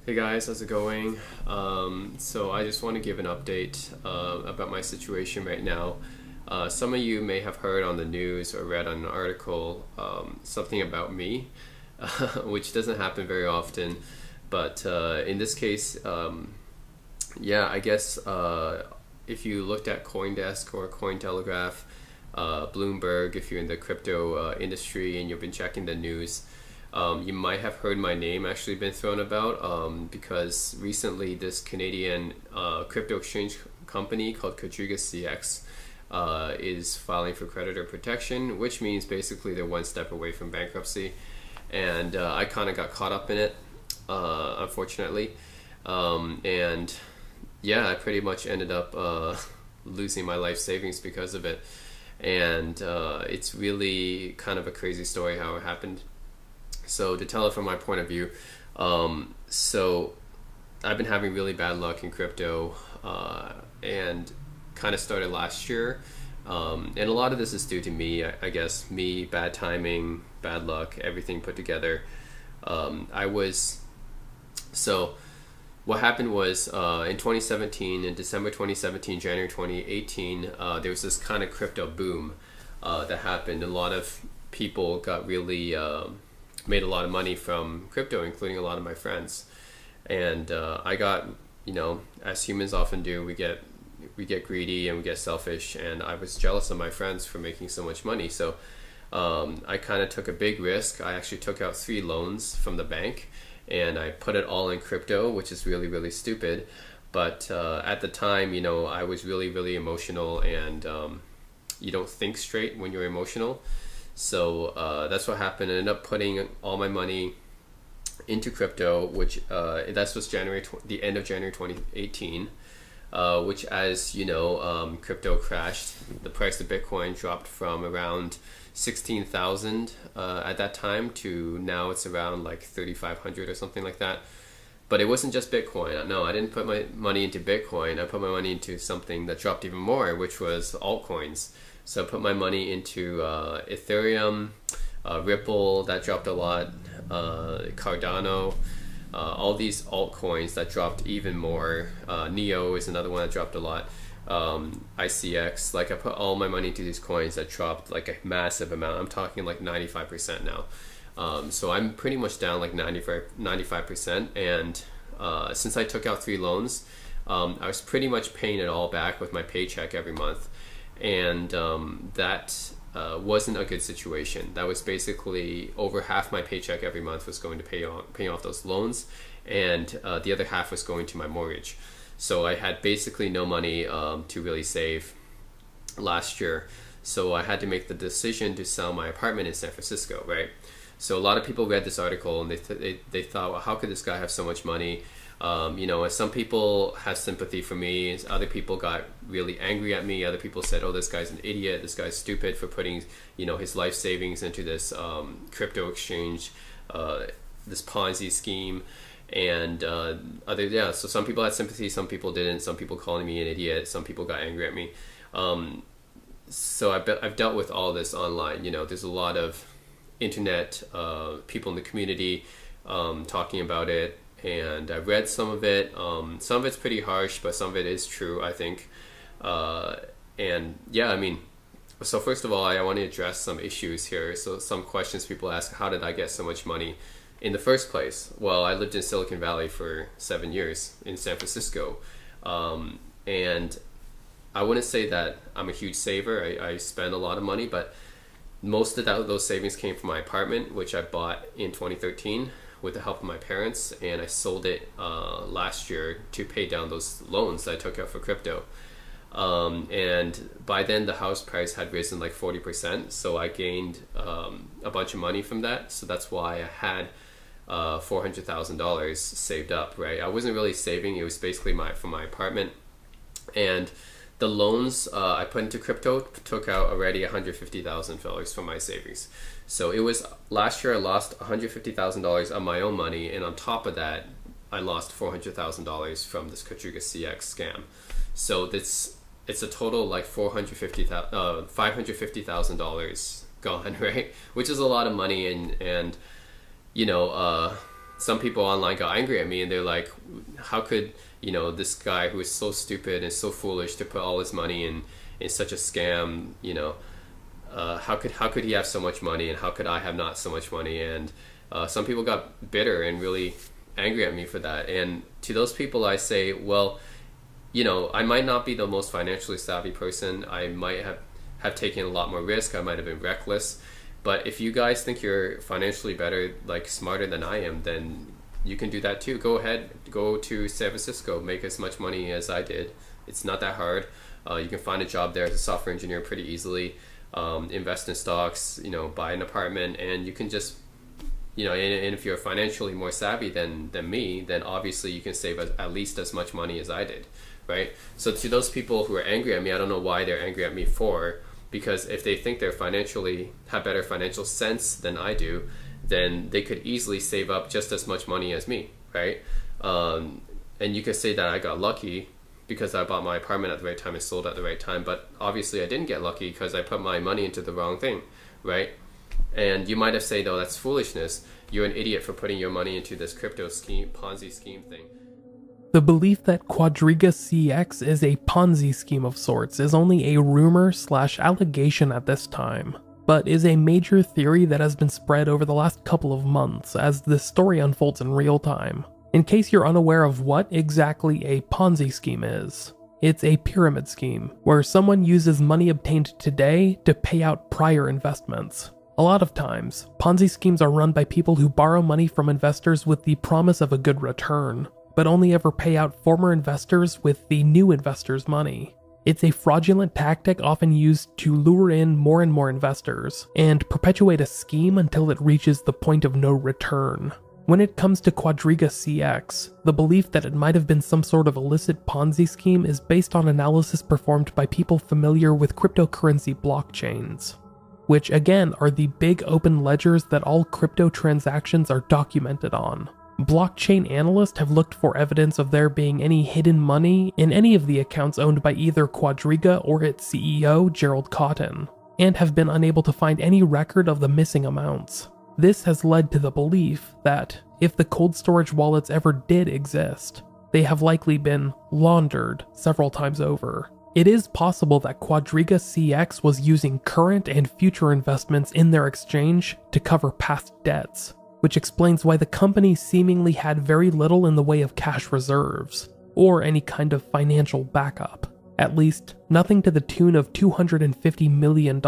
Hey guys, how's it going? So I just want to give an update about my situation right now. Some of you may have heard on the news or read on an article something about me, which doesn't happen very often, but in this case, yeah, I guess if you looked at CoinDesk or Cointelegraph, Bloomberg, if you're in the crypto industry and you've been checking the news, you might have heard my name actually been thrown about because recently this Canadian crypto exchange company called Quadriga CX is filing for creditor protection, which means basically they're one step away from bankruptcy. And I kind of got caught up in it, unfortunately. And yeah, I pretty much ended up losing my life savings because of it. And it's really kind of a crazy story how it happened. So to tell it from my point of view, so I've been having really bad luck in crypto and kind of started last year. And a lot of this is due to me, I guess, bad timing, bad luck, everything put together. So what happened was in 2017, in December 2017, January 2018, there was this kind of crypto boom that happened. A lot of people got really, made a lot of money from crypto, including a lot of my friends. And I got, you know, as humans often do, we get greedy and we get selfish, and I was jealous of my friends for making so much money. So I kind of took a big risk. I actually took out 3 loans from the bank and I put it all in crypto, which is really, really stupid. But at the time, you know, I was really, really emotional, and you don't think straight when you're emotional. So that's what happened. I ended up putting all my money into crypto, which that's was the end of January 2018. Which, as you know, crypto crashed. The price of Bitcoin dropped from around 16,000 at that time to now it's around like 3,500 or something like that. But it wasn't just Bitcoin. No, I didn't put my money into Bitcoin. I put my money into something that dropped even more, which was altcoins. So I put my money into Ethereum, Ripple, that dropped a lot, Cardano. All these altcoins that dropped even more. Neo is another one that dropped a lot. ICX, like I put all my money into these coins that dropped like a massive amount. I'm talking like 95% now. So I'm pretty much down like 95%. And since I took out 3 loans, I was pretty much paying it all back with my paycheck every month. And that wasn't a good situation. That was basically over half my paycheck every month was going to paying off those loans, and the other half was going to my mortgage. So I had basically no money to really save last year. So I had to make the decision to sell my apartment in San Francisco, right? So a lot of people read this article and they thought, well, how could this guy have so much money? You know, and some people had sympathy for me. Other people got really angry at me. Other people said, oh, this guy's an idiot. This guy's stupid for putting, you know, his life savings into this crypto exchange, this Ponzi scheme. And so some people had sympathy, some people didn't. Some people calling me an idiot, some people got angry at me. So I've dealt with all this online. You know, there's a lot of internet people in the community talking about it, and I've read some of it. Some of it's pretty harsh, but some of it is true, I think. And yeah, I mean, so first of all, I want to address some issues here. So some questions people ask: how did I get so much money in the first place? Well, I lived in Silicon Valley for 7 years in San Francisco, and I wouldn't say that I'm a huge saver. I spend a lot of money, but most of those savings came from my apartment, which I bought in 2013 with the help of my parents, and I sold it last year to pay down those loans that I took out for crypto. And by then the house price had risen like 40%, so I gained a bunch of money from that. So that's why I had $400,000 saved up, right? I wasn't really saving, it was basically from my apartment. And the loans I put into crypto took out already $150,000 from my savings. So it was, last year I lost $150,000 on my own money, and on top of that I lost $400,000 from this Quadriga CX scam. So it's a total like $550,000 gone, right? Which is a lot of money, and you know, some people online got angry at me, and they're like, how could, you know, this guy who is so stupid and so foolish to put all his money in such a scam, you know, how could he have so much money, and how could I have not so much money? And some people got bitter and really angry at me for that. And to those people I say, well, you know, I might not be the most financially savvy person. I might have taken a lot more risk. I might have been reckless. But if you guys think you're financially better, like smarter than I am, then you can do that too. Go ahead, go to San Francisco, make as much money as I did. It's not that hard. You can find a job there as a software engineer pretty easily. Invest in stocks, you know, buy an apartment, and you can just, you know, and if you're financially more savvy than me, then obviously you can save at least as much money as I did, right? So to those people who are angry at me, I don't know why they're angry at me for, because if they think they're financially, have better financial sense than I do, then they could easily save up just as much money as me, right? And you could say that I got lucky because I bought my apartment at the right time and sold at the right time, but obviously I didn't get lucky because I put my money into the wrong thing, right? And you might have said, oh, that's foolishness. You're an idiot for putting your money into this crypto scheme, Ponzi scheme thing. The belief that Quadriga CX is a Ponzi scheme of sorts is only a rumor/allegation at this time, but is a major theory that has been spread over the last couple of months as this story unfolds in real time. In case you're unaware of what exactly a Ponzi scheme is, it's a pyramid scheme where someone uses money obtained today to pay out prior investments. A lot of times, Ponzi schemes are run by people who borrow money from investors with the promise of a good return, but only ever pay out former investors with the new investors' money. It's a fraudulent tactic often used to lure in more and more investors, and perpetuate a scheme until it reaches the point of no return. When it comes to Quadriga CX, the belief that it might have been some sort of illicit Ponzi scheme is based on analysis performed by people familiar with cryptocurrency blockchains, which again are the big open ledgers that all crypto transactions are documented on. Blockchain analysts have looked for evidence of there being any hidden money in any of the accounts owned by either Quadriga or its CEO, Gerald Cotten, and have been unable to find any record of the missing amounts. This has led to the belief that, if the cold storage wallets ever did exist, they have likely been laundered several times over. It is possible that Quadriga CX was using current and future investments in their exchange to cover past debts, which explains why the company seemingly had very little in the way of cash reserves, or any kind of financial backup. At least, nothing to the tune of $250 million.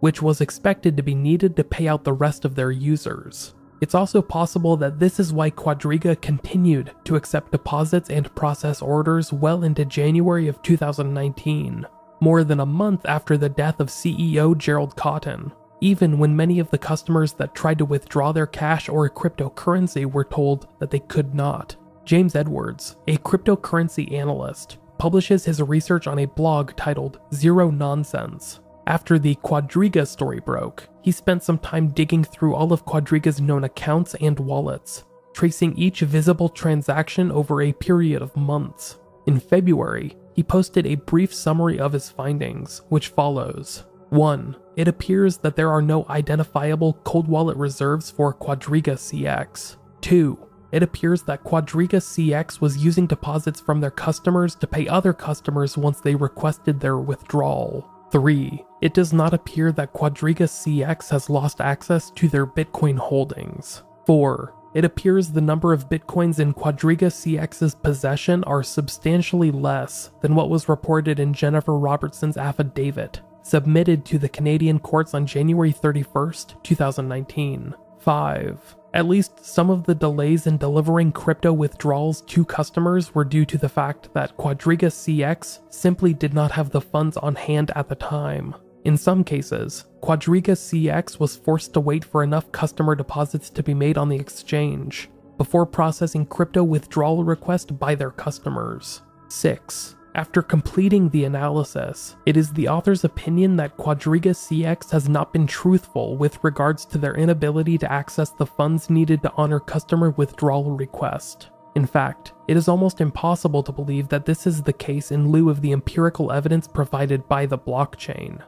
which was expected to be needed to pay out the rest of their users. It's also possible that this is why Quadriga continued to accept deposits and process orders well into January of 2019, more than a month after the death of CEO Gerald Cotten, even when many of the customers that tried to withdraw their cash or cryptocurrency were told that they could not. James Edwards, a cryptocurrency analyst, publishes his research on a blog titled Zero Nonsense. After the Quadriga story broke, he spent some time digging through all of Quadriga's known accounts and wallets, tracing each visible transaction over a period of months. In February, he posted a brief summary of his findings, which follows. 1. It appears that there are no identifiable cold wallet reserves for Quadriga CX. 2. It appears that Quadriga CX was using deposits from their customers to pay other customers once they requested their withdrawal. 3. It does not appear that Quadriga CX has lost access to their Bitcoin holdings. 4. It appears the number of Bitcoins in Quadriga CX's possession are substantially less than what was reported in Jennifer Robertson's affidavit, submitted to the Canadian courts on January 31st, 2019. 5. At least some of the delays in delivering crypto withdrawals to customers were due to the fact that Quadriga CX simply did not have the funds on hand at the time. In some cases, Quadriga CX was forced to wait for enough customer deposits to be made on the exchange before processing crypto withdrawal requests by their customers. 6. After completing the analysis, it is the author's opinion that Quadriga CX has not been truthful with regards to their inability to access the funds needed to honor customer withdrawal requests. In fact, it is almost impossible to believe that this is the case in lieu of the empirical evidence provided by the blockchain.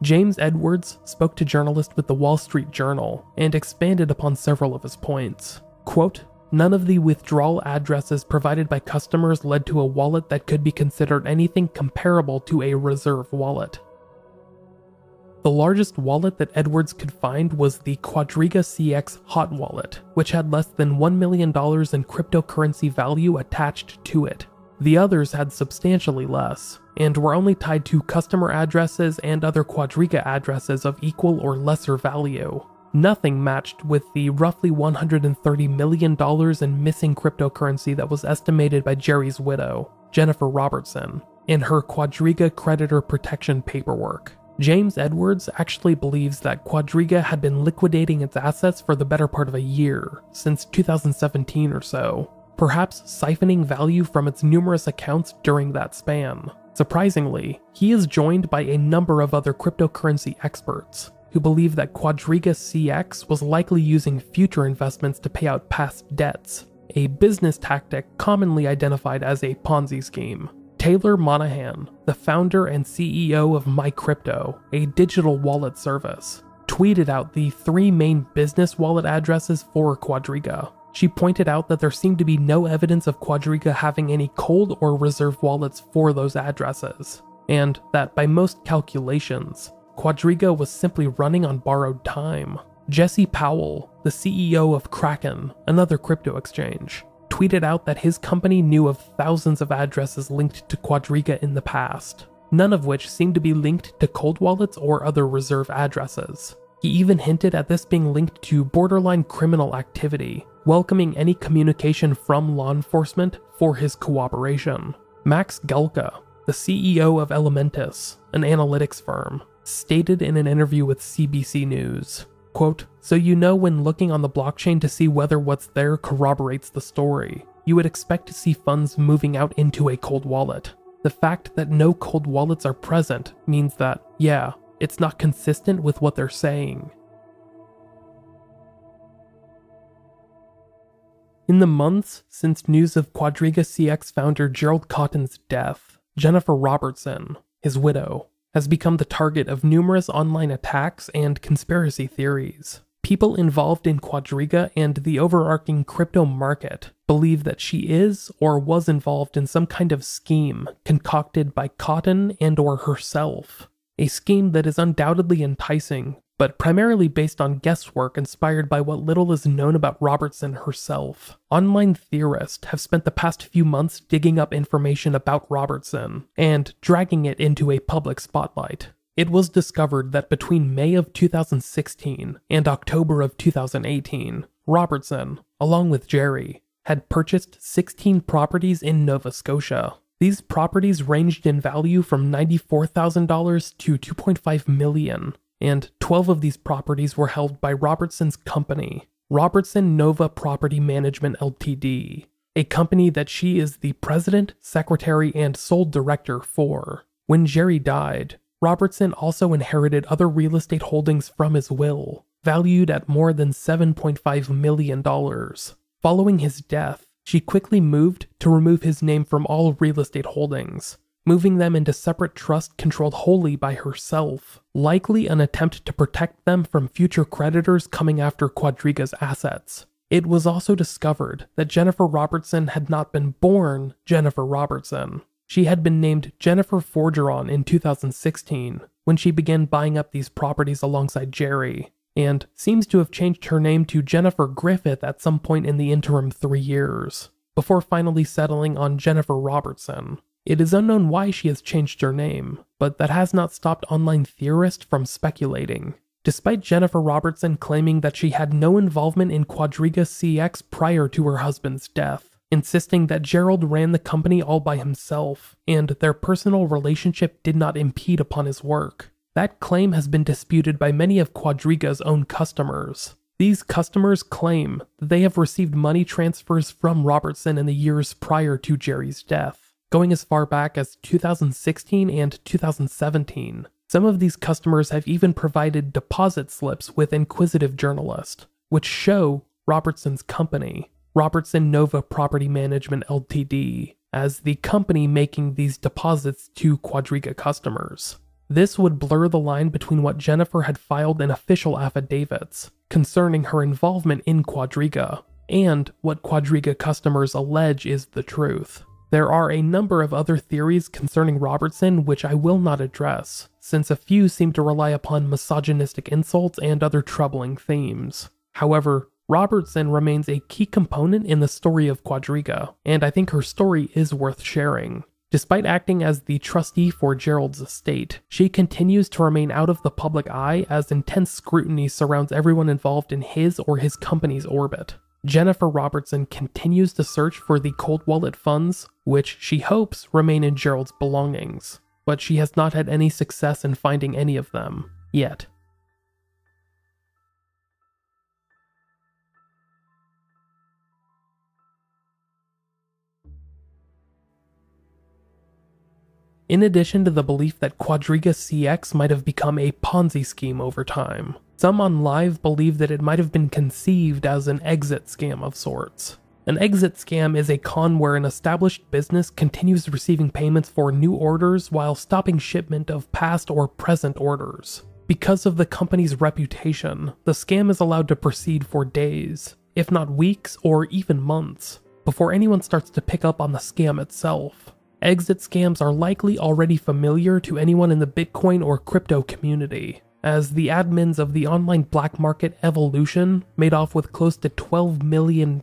James Edwards spoke to journalists with the Wall Street Journal and expanded upon several of his points. Quote, "None of the withdrawal addresses provided by customers led to a wallet that could be considered anything comparable to a reserve wallet." The largest wallet that Edwards could find was the Quadriga CX hot wallet, which had less than $1 million in cryptocurrency value attached to it. The others had substantially less, and were only tied to customer addresses and other Quadriga addresses of equal or lesser value. Nothing matched with the roughly $130 million in missing cryptocurrency that was estimated by Jerry's widow, Jennifer Robertson, in her Quadriga creditor protection paperwork. James Edwards actually believes that Quadriga had been liquidating its assets for the better part of a year, since 2017 or so, perhaps siphoning value from its numerous accounts during that span. Surprisingly, he is joined by a number of other cryptocurrency experts who believe that Quadriga CX was likely using future investments to pay out past debts, a business tactic commonly identified as a Ponzi scheme. Taylor Monahan, the founder and CEO of MyCrypto, a digital wallet service, tweeted out the three main business wallet addresses for Quadriga. She pointed out that there seemed to be no evidence of Quadriga having any cold or reserve wallets for those addresses, and that by most calculations, Quadriga was simply running on borrowed time. Jesse Powell, the CEO of Kraken, another crypto exchange, tweeted out that his company knew of thousands of addresses linked to Quadriga in the past, none of which seemed to be linked to cold wallets or other reserve addresses. He even hinted at this being linked to borderline criminal activity, welcoming any communication from law enforcement for his cooperation. Max Gelka, the CEO of Elementis, an analytics firm, stated in an interview with CBC News, quote, "So you know when looking on the blockchain to see whether what's there corroborates the story, you would expect to see funds moving out into a cold wallet. The fact that no cold wallets are present means that, yeah, it's not consistent with what they're saying." In the months since news of Quadriga CX founder Gerald Cotten's death, Jennifer Robertson, his widow, has become the target of numerous online attacks and conspiracy theories. People involved in Quadriga and the overarching crypto market believe that she is or was involved in some kind of scheme concocted by Cotten and/or herself, a scheme that is undoubtedly enticing, but primarily based on guesswork inspired by what little is known about Robertson herself. Online theorists have spent the past few months digging up information about Robertson and dragging it into a public spotlight. It was discovered that between May of 2016 and October of 2018, Robertson, along with Jerry, had purchased 16 properties in Nova Scotia. These properties ranged in value from $94,000 to $2.5 million, and 12 of these properties were held by Robertson's company, Robertson Nova Property Management Ltd., a company that she is the president, secretary, and sole director for. When Jerry died, Robertson also inherited other real estate holdings from his will, valued at more than $7.5 million. Following his death, she quickly moved to remove his name from all real estate holdings, moving them into separate trusts controlled wholly by herself, likely an attempt to protect them from future creditors coming after Quadriga's assets. It was also discovered that Jennifer Robertson had not been born Jennifer Robertson. She had been named Jennifer Forgeron in 2016, when she began buying up these properties alongside Jerry, and seems to have changed her name to Jennifer Griffith at some point in the interim 3 years, before finally settling on Jennifer Robertson. It is unknown why she has changed her name, but that has not stopped online theorists from speculating. Despite Jennifer Robertson claiming that she had no involvement in Quadriga CX prior to her husband's death, insisting that Gerald ran the company all by himself, and their personal relationship did not impede upon his work. That claim has been disputed by many of Quadriga's own customers. These customers claim that they have received money transfers from Robertson in the years prior to Jerry's death, going as far back as 2016 and 2017. Some of these customers have even provided deposit slips with inquisitive journalists, which show Robertson's company, Robertson Nova Property Management Ltd., as the company making these deposits to Quadriga customers. This would blur the line between what Jennifer had filed in official affidavits concerning her involvement in Quadriga, and what Quadriga customers allege is the truth. There are a number of other theories concerning Robertson which I will not address, since a few seem to rely upon misogynistic insults and other troubling themes. However, Robertson remains a key component in the story of Quadriga, and I think her story is worth sharing. Despite acting as the trustee for Gerald's estate, she continues to remain out of the public eye as intense scrutiny surrounds everyone involved in his or his company's orbit. Jennifer Robertson continues to search for the cold wallet funds, which she hopes remain in Gerald's belongings, but she has not had any success in finding any of them yet. In addition to the belief that Quadriga CX might have become a Ponzi scheme over time, some on Live believe that it might have been conceived as an exit scam of sorts. An exit scam is a con where an established business continues receiving payments for new orders while stopping shipment of past or present orders. Because of the company's reputation, the scam is allowed to proceed for days, if not weeks or even months, before anyone starts to pick up on the scam itself. Exit scams are likely already familiar to anyone in the Bitcoin or crypto community, as the admins of the online black market Evolution made off with close to $12 million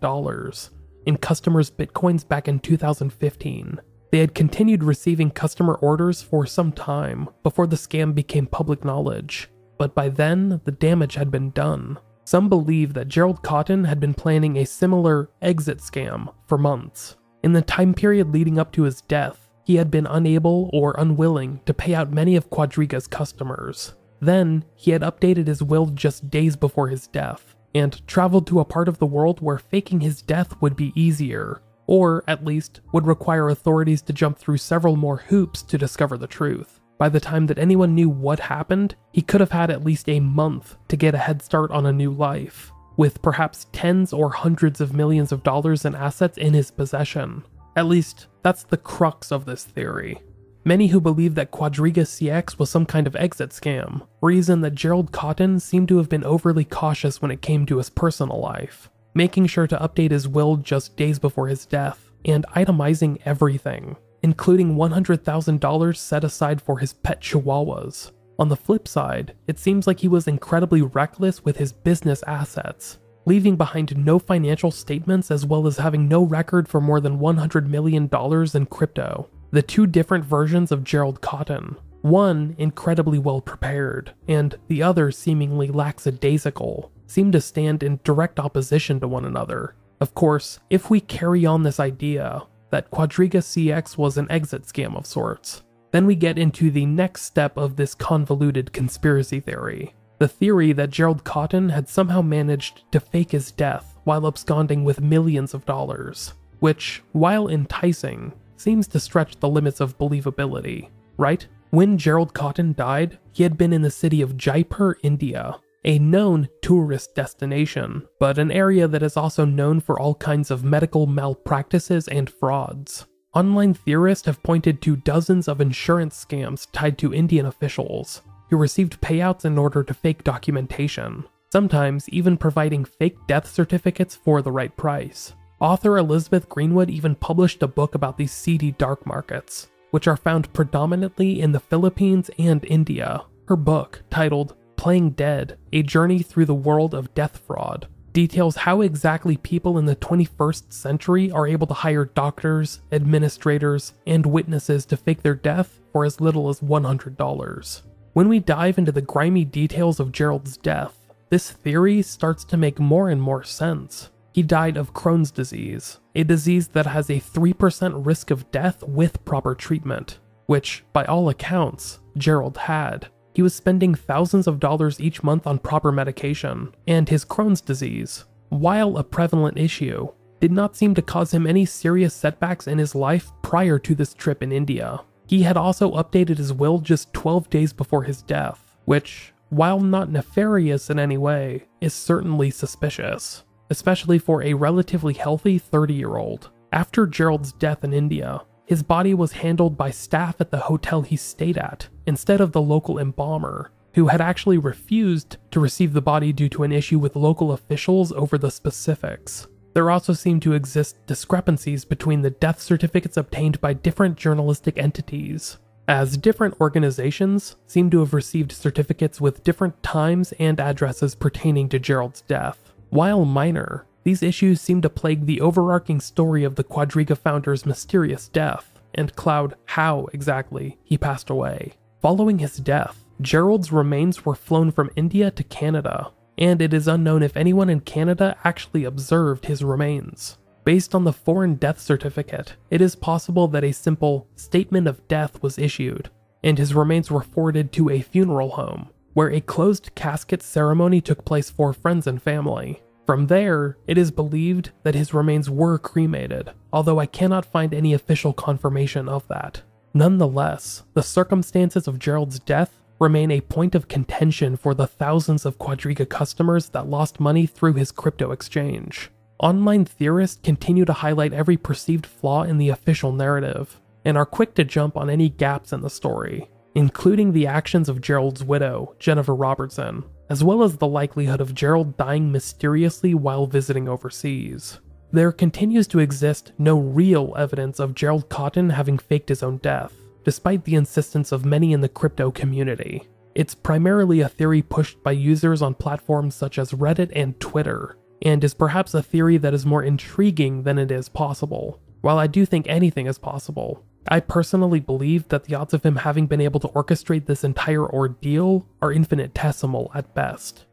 in customers' Bitcoins back in 2015. They had continued receiving customer orders for some time before the scam became public knowledge, but by then, the damage had been done. Some believe that Gerald Cotten had been planning a similar exit scam for months. In the time period leading up to his death, he had been unable or unwilling to pay out many of Quadriga's customers. Then, he had updated his will just days before his death, and traveled to a part of the world where faking his death would be easier, or, at least, would require authorities to jump through several more hoops to discover the truth. By the time that anyone knew what happened, he could have had at least a month to get a head start on a new life, with perhaps tens or hundreds of millions of dollars in assets in his possession. At least, that's the crux of this theory. Many who believe that Quadriga CX was some kind of exit scam reason that Gerald Cotten seemed to have been overly cautious when it came to his personal life, making sure to update his will just days before his death, and itemizing everything, including $100,000 set aside for his pet chihuahuas. On the flip side, it seems like he was incredibly reckless with his business assets, leaving behind no financial statements as well as having no record for more than $100 million in crypto. The two different versions of Gerald Cotten, One incredibly well prepared, and the other seemingly lackadaisical, seem to stand in direct opposition to one another. Of course, if we carry on this idea that Quadriga CX was an exit scam of sorts, then we get into the next step of this convoluted conspiracy theory. The theory that Gerald Cotten had somehow managed to fake his death while absconding with millions of dollars, which, while enticing, seems to stretch the limits of believability, right? When Gerald Cotten died, he had been in the city of Jaipur, India, a known tourist destination, but an area that is also known for all kinds of medical malpractices and frauds. Online theorists have pointed to dozens of insurance scams tied to Indian officials, who received payouts in order to fake documentation, sometimes even providing fake death certificates for the right price. Author Elizabeth Greenwood even published a book about these seedy dark markets, which are found predominantly in the Philippines and India. Her book, titled Playing Dead, A Journey Through the World of Death Fraud, details how exactly people in the 21st century are able to hire doctors, administrators, and witnesses to fake their death for as little as $100. When we dive into the grimy details of Gerald's death, this theory starts to make more and more sense. He died of Crohn's disease, a disease that has a 3% risk of death with proper treatment, which, by all accounts, Gerald had. He was spending thousands of dollars each month on proper medication, and his Crohn's disease, while a prevalent issue, did not seem to cause him any serious setbacks in his life prior to this trip in India. He had also updated his will just 12 days before his death, which, while not nefarious in any way, is certainly suspicious, especially for a relatively healthy 30-year-old. After Gerald's death in India, his body was handled by staff at the hotel he stayed at, instead of the local embalmer, who had actually refused to receive the body due to an issue with local officials over the specifics. There also seemed to exist discrepancies between the death certificates obtained by different journalistic entities, as different organizations seemed to have received certificates with different times and addresses pertaining to Gerald's death. While minor, these issues seem to plague the overarching story of the Quadriga founder's mysterious death, and cloud how, exactly, he passed away. Following his death, Gerald's remains were flown from India to Canada, and it is unknown if anyone in Canada actually observed his remains. Based on the foreign death certificate, it is possible that a simple statement of death was issued, and his remains were forwarded to a funeral home, where a closed casket ceremony took place for friends and family. From there, it is believed that his remains were cremated, although I cannot find any official confirmation of that. Nonetheless, the circumstances of Gerald's death remain a point of contention for the thousands of Quadriga customers that lost money through his crypto exchange. Online theorists continue to highlight every perceived flaw in the official narrative, and are quick to jump on any gaps in the story, including the actions of Gerald's widow, Jennifer Robertson, as well as the likelihood of Gerald dying mysteriously while visiting overseas. There continues to exist no real evidence of Gerald Cotten having faked his own death, despite the insistence of many in the crypto community. It's primarily a theory pushed by users on platforms such as Reddit and Twitter, and is perhaps a theory that is more intriguing than it is possible. While I do think anything is possible, I personally believe that the odds of him having been able to orchestrate this entire ordeal are infinitesimal at best.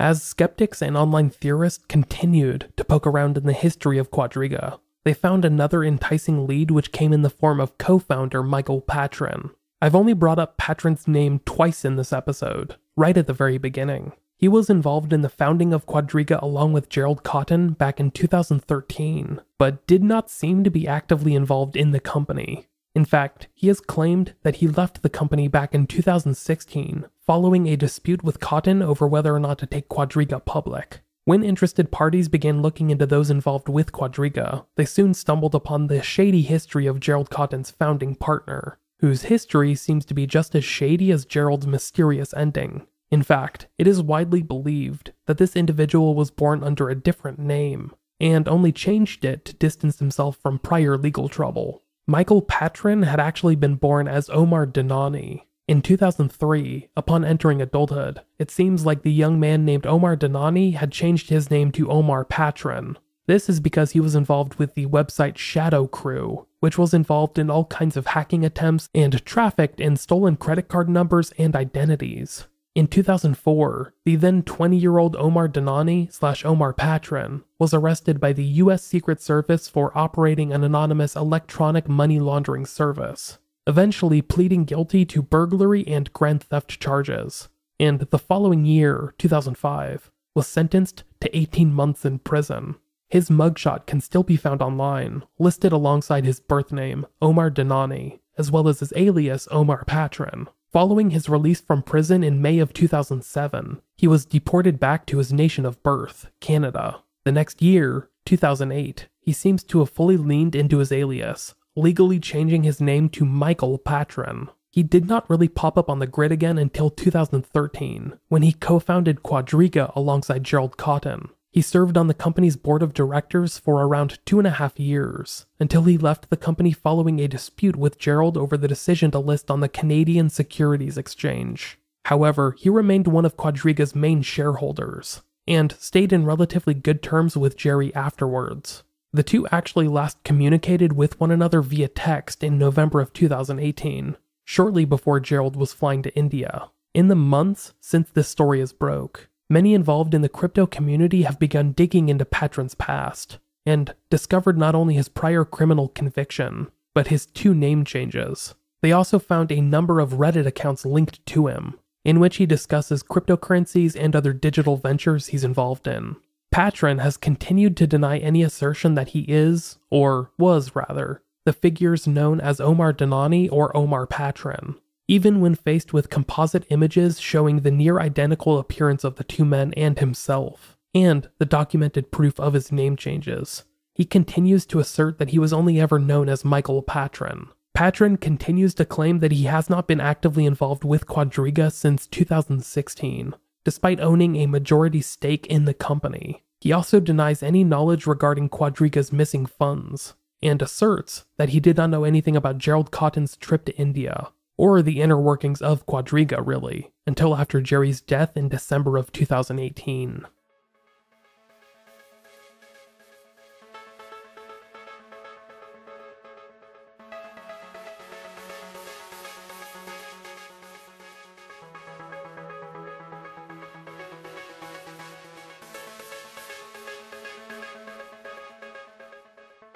As skeptics and online theorists continued to poke around in the history of Quadriga, they found another enticing lead which came in the form of co-founder Michael Patryn. I've only brought up Patryn's name twice in this episode, right at the very beginning. He was involved in the founding of Quadriga along with Gerald Cotten back in 2013, but did not seem to be actively involved in the company. In fact, he has claimed that he left the company back in 2016, following a dispute with Cotten over whether or not to take Quadriga public. When interested parties began looking into those involved with Quadriga, they soon stumbled upon the shady history of Gerald Cotten's founding partner, whose history seems to be just as shady as Gerald's mysterious ending. In fact, it is widely believed that this individual was born under a different name, and only changed it to distance himself from prior legal trouble. Michael Patryn had actually been born as Omar Denani. In 2003, upon entering adulthood, it seems like the young man named Omar Denani had changed his name to Omar Patryn. This is because he was involved with the website Shadow Crew, which was involved in all kinds of hacking attempts and trafficked in stolen credit card numbers and identities. In 2004, the then 20-year-old Omar Danani/Omar Patryn was arrested by the US Secret Service for operating an anonymous electronic money laundering service, eventually pleading guilty to burglary and grand theft charges, and the following year, 2005, was sentenced to 18 months in prison. His mugshot can still be found online, listed alongside his birth name, Omar Danani, as well as his alias, Omar Patryn. Following his release from prison in May of 2007, he was deported back to his nation of birth, Canada. The next year, 2008, he seems to have fully leaned into his alias, legally changing his name to Michael Patryn. He did not really pop up on the grid again until 2013, when he co-founded Quadriga alongside Gerald Cotten. He served on the company's board of directors for around 2.5 years, until he left the company following a dispute with Gerald over the decision to list on the Canadian Securities Exchange. However, he remained one of Quadriga's main shareholders, and stayed in relatively good terms with Jerry afterwards. The two actually last communicated with one another via text in November of 2018, shortly before Gerald was flying to India. In the months since this story is broke, many involved in the crypto community have begun digging into Patryn's past, and discovered not only his prior criminal conviction, but his 2 name changes. They also found a number of Reddit accounts linked to him, in which he discusses cryptocurrencies and other digital ventures he's involved in. Patryn has continued to deny any assertion that he is, or was rather, the figures known as Omar Danani or Omar Patryn, even when faced with composite images showing the near-identical appearance of the 2 men and himself, and the documented proof of his name changes. He continues to assert that he was only ever known as Michael Patryn. Patryn continues to claim that he has not been actively involved with Quadriga since 2016, despite owning a majority stake in the company. He also denies any knowledge regarding Quadriga's missing funds, and asserts that he did not know anything about Gerald Cotten's trip to India, or the inner workings of Quadriga really, until after Jerry's death in December of 2018.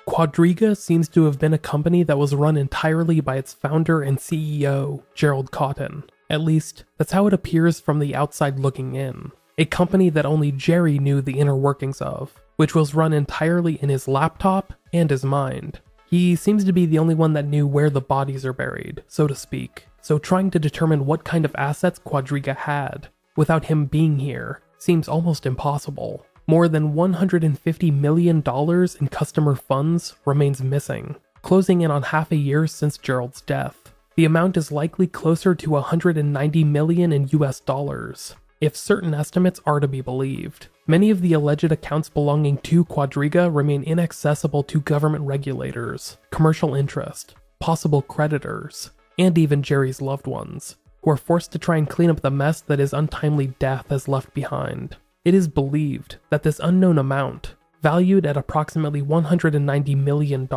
Quadriga seems to have been a company that was run entirely by its founder and CEO, Gerald Cotten. At least, that's how it appears from the outside looking in. A company that only Jerry knew the inner workings of, which was run entirely in his laptop and his mind. He seems to be the only one that knew where the bodies are buried, so to speak, so trying to determine what kind of assets Quadriga had, without him being here, seems almost impossible. More than $150 million in customer funds remains missing, closing in on half a year since Gerald's death. The amount is likely closer to $190 million in US dollars, if certain estimates are to be believed. Many of the alleged accounts belonging to Quadriga remain inaccessible to government regulators, commercial interest, possible creditors, and even Jerry's loved ones, who are forced to try and clean up the mess that his untimely death has left behind. It is believed that this unknown amount, valued at approximately $190 million,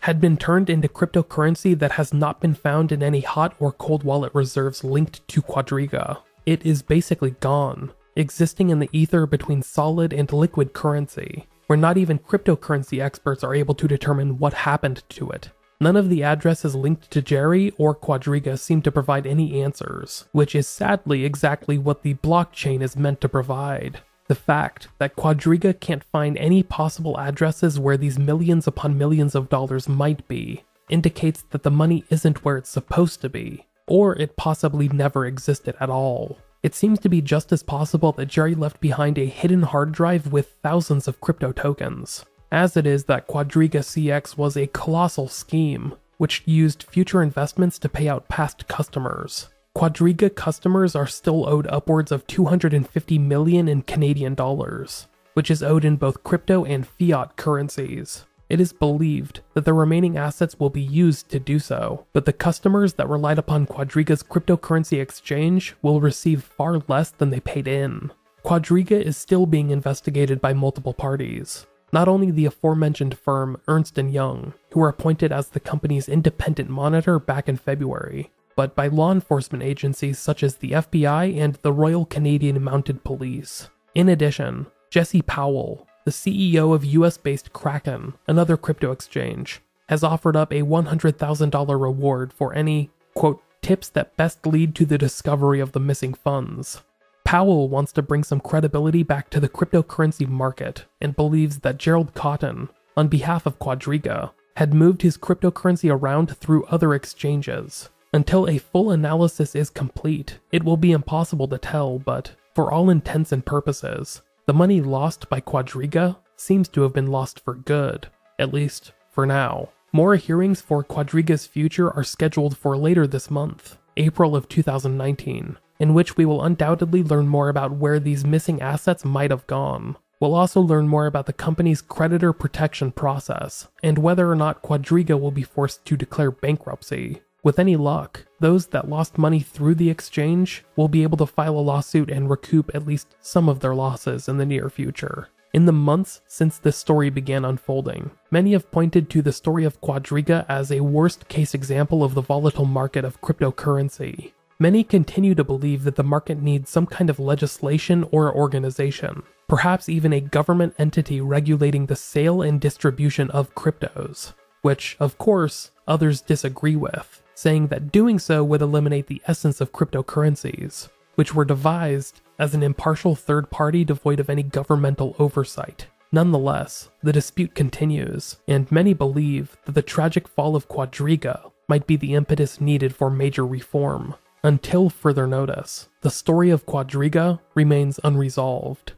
had been turned into cryptocurrency that has not been found in any hot or cold wallet reserves linked to Quadriga. It is basically gone, existing in the ether between solid and liquid currency, where not even cryptocurrency experts are able to determine what happened to it. None of the addresses linked to Jerry or Quadriga seem to provide any answers, which is sadly exactly what the blockchain is meant to provide. The fact that Quadriga can't find any possible addresses where these millions upon millions of dollars might be, indicates that the money isn't where it's supposed to be, or it possibly never existed at all. It seems to be just as possible that Jerry left behind a hidden hard drive with thousands of crypto tokens, as it is that Quadriga CX was a colossal scheme, which used future investments to pay out past customers. Quadriga customers are still owed upwards of $250 million in Canadian dollars, which is owed in both crypto and fiat currencies. It is believed that the remaining assets will be used to do so, but the customers that relied upon Quadriga's cryptocurrency exchange will receive far less than they paid in. Quadriga is still being investigated by multiple parties, Not only the aforementioned firm Ernst & Young, who were appointed as the company's independent monitor back in February, but by law enforcement agencies such as the FBI and the Royal Canadian Mounted Police. In addition, Jesse Powell, the CEO of US-based Kraken, another crypto exchange, has offered up a $100,000 reward for any, quote, tips that best lead to the discovery of the missing funds. Powell wants to bring some credibility back to the cryptocurrency market and believes that Gerald Cotten, on behalf of Quadriga, had moved his cryptocurrency around through other exchanges. Until a full analysis is complete, it will be impossible to tell, but for all intents and purposes, the money lost by Quadriga seems to have been lost for good, at least for now. More hearings for Quadriga's future are scheduled for later this month, April of 2019, in which we will undoubtedly learn more about where these missing assets might have gone. We'll also learn more about the company's creditor protection process, and whether or not Quadriga will be forced to declare bankruptcy. With any luck, those that lost money through the exchange will be able to file a lawsuit and recoup at least some of their losses in the near future. In the months since this story began unfolding, many have pointed to the story of Quadriga as a worst-case example of the volatile market of cryptocurrency. Many continue to believe that the market needs some kind of legislation or organization, perhaps even a government entity regulating the sale and distribution of cryptos, which, of course, others disagree with, saying that doing so would eliminate the essence of cryptocurrencies, which were devised as an impartial third party devoid of any governmental oversight. Nonetheless, the dispute continues, and many believe that the tragic fall of Quadriga might be the impetus needed for major reform. Until further notice, the story of Quadriga remains unresolved.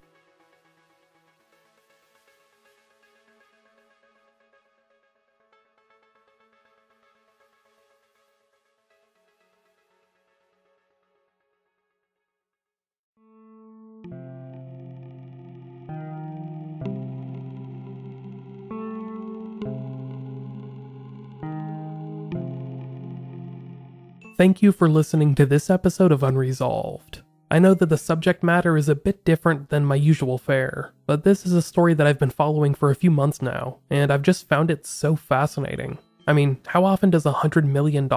Thank you for listening to this episode of Unresolved. I know that the subject matter is a bit different than my usual fare, but this is a story that I've been following for a few months now, and I've just found it so fascinating. I mean, how often does $100 million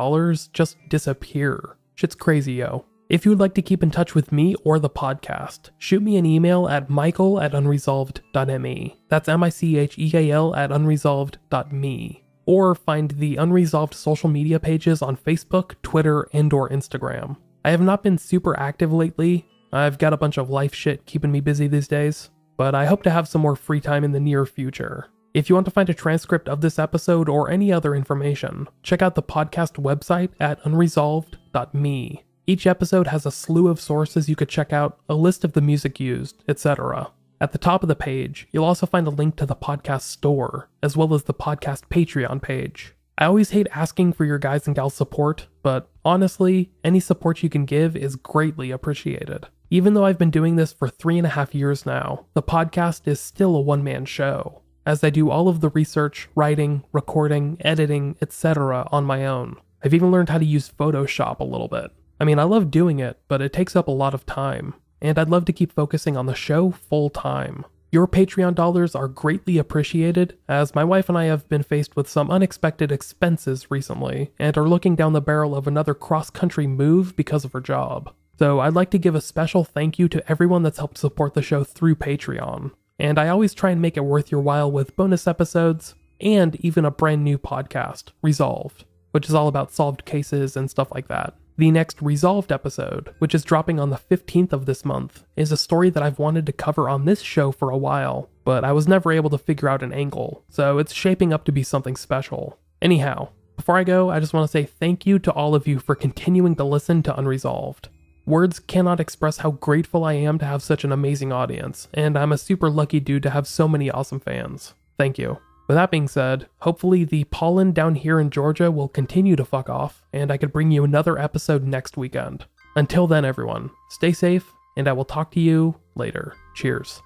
just disappear? Shit's crazy, yo. If you would like to keep in touch with me or the podcast, shoot me an email at michael@unresolved.me. That's michael@unresolved.me. Or find the Unresolved social media pages on Facebook, Twitter, and/or Instagram. I have not been super active lately. I've got a bunch of life shit keeping me busy these days, but I hope to have some more free time in the near future. If you want to find a transcript of this episode or any other information, check out the podcast website at unresolved.me. Each episode has a slew of sources you could check out, a list of the music used, etc. At the top of the page, you'll also find a link to the podcast store, as well as the podcast Patreon page. I always hate asking for your guys and gals' support, but honestly, any support you can give is greatly appreciated. Even though I've been doing this for 3.5 years now, the podcast is still a one-man show, as I do all of the research, writing, recording, editing, etc. on my own. I've even learned how to use Photoshop a little bit. I mean, I love doing it, but it takes up a lot of time. And I'd love to keep focusing on the show full-time. Your Patreon dollars are greatly appreciated, as my wife and I have been faced with some unexpected expenses recently, and are looking down the barrel of another cross-country move because of her job. So I'd like to give a special thank you to everyone that's helped support the show through Patreon. And I always try and make it worth your while with bonus episodes, and even a brand new podcast, Resolved, which is all about solved cases and stuff like that. The next Resolved episode, which is dropping on the 15th of this month, is a story that I've wanted to cover on this show for a while, but I was never able to figure out an angle, so it's shaping up to be something special. Anyhow, before I go, I just want to say thank you to all of you for continuing to listen to Unresolved. Words cannot express how grateful I am to have such an amazing audience, and I'm a super lucky dude to have so many awesome fans. Thank you. With that being said, hopefully the pollen down here in Georgia will continue to fuck off, and I could bring you another episode next weekend. Until then, everyone, stay safe, and I will talk to you later. Cheers.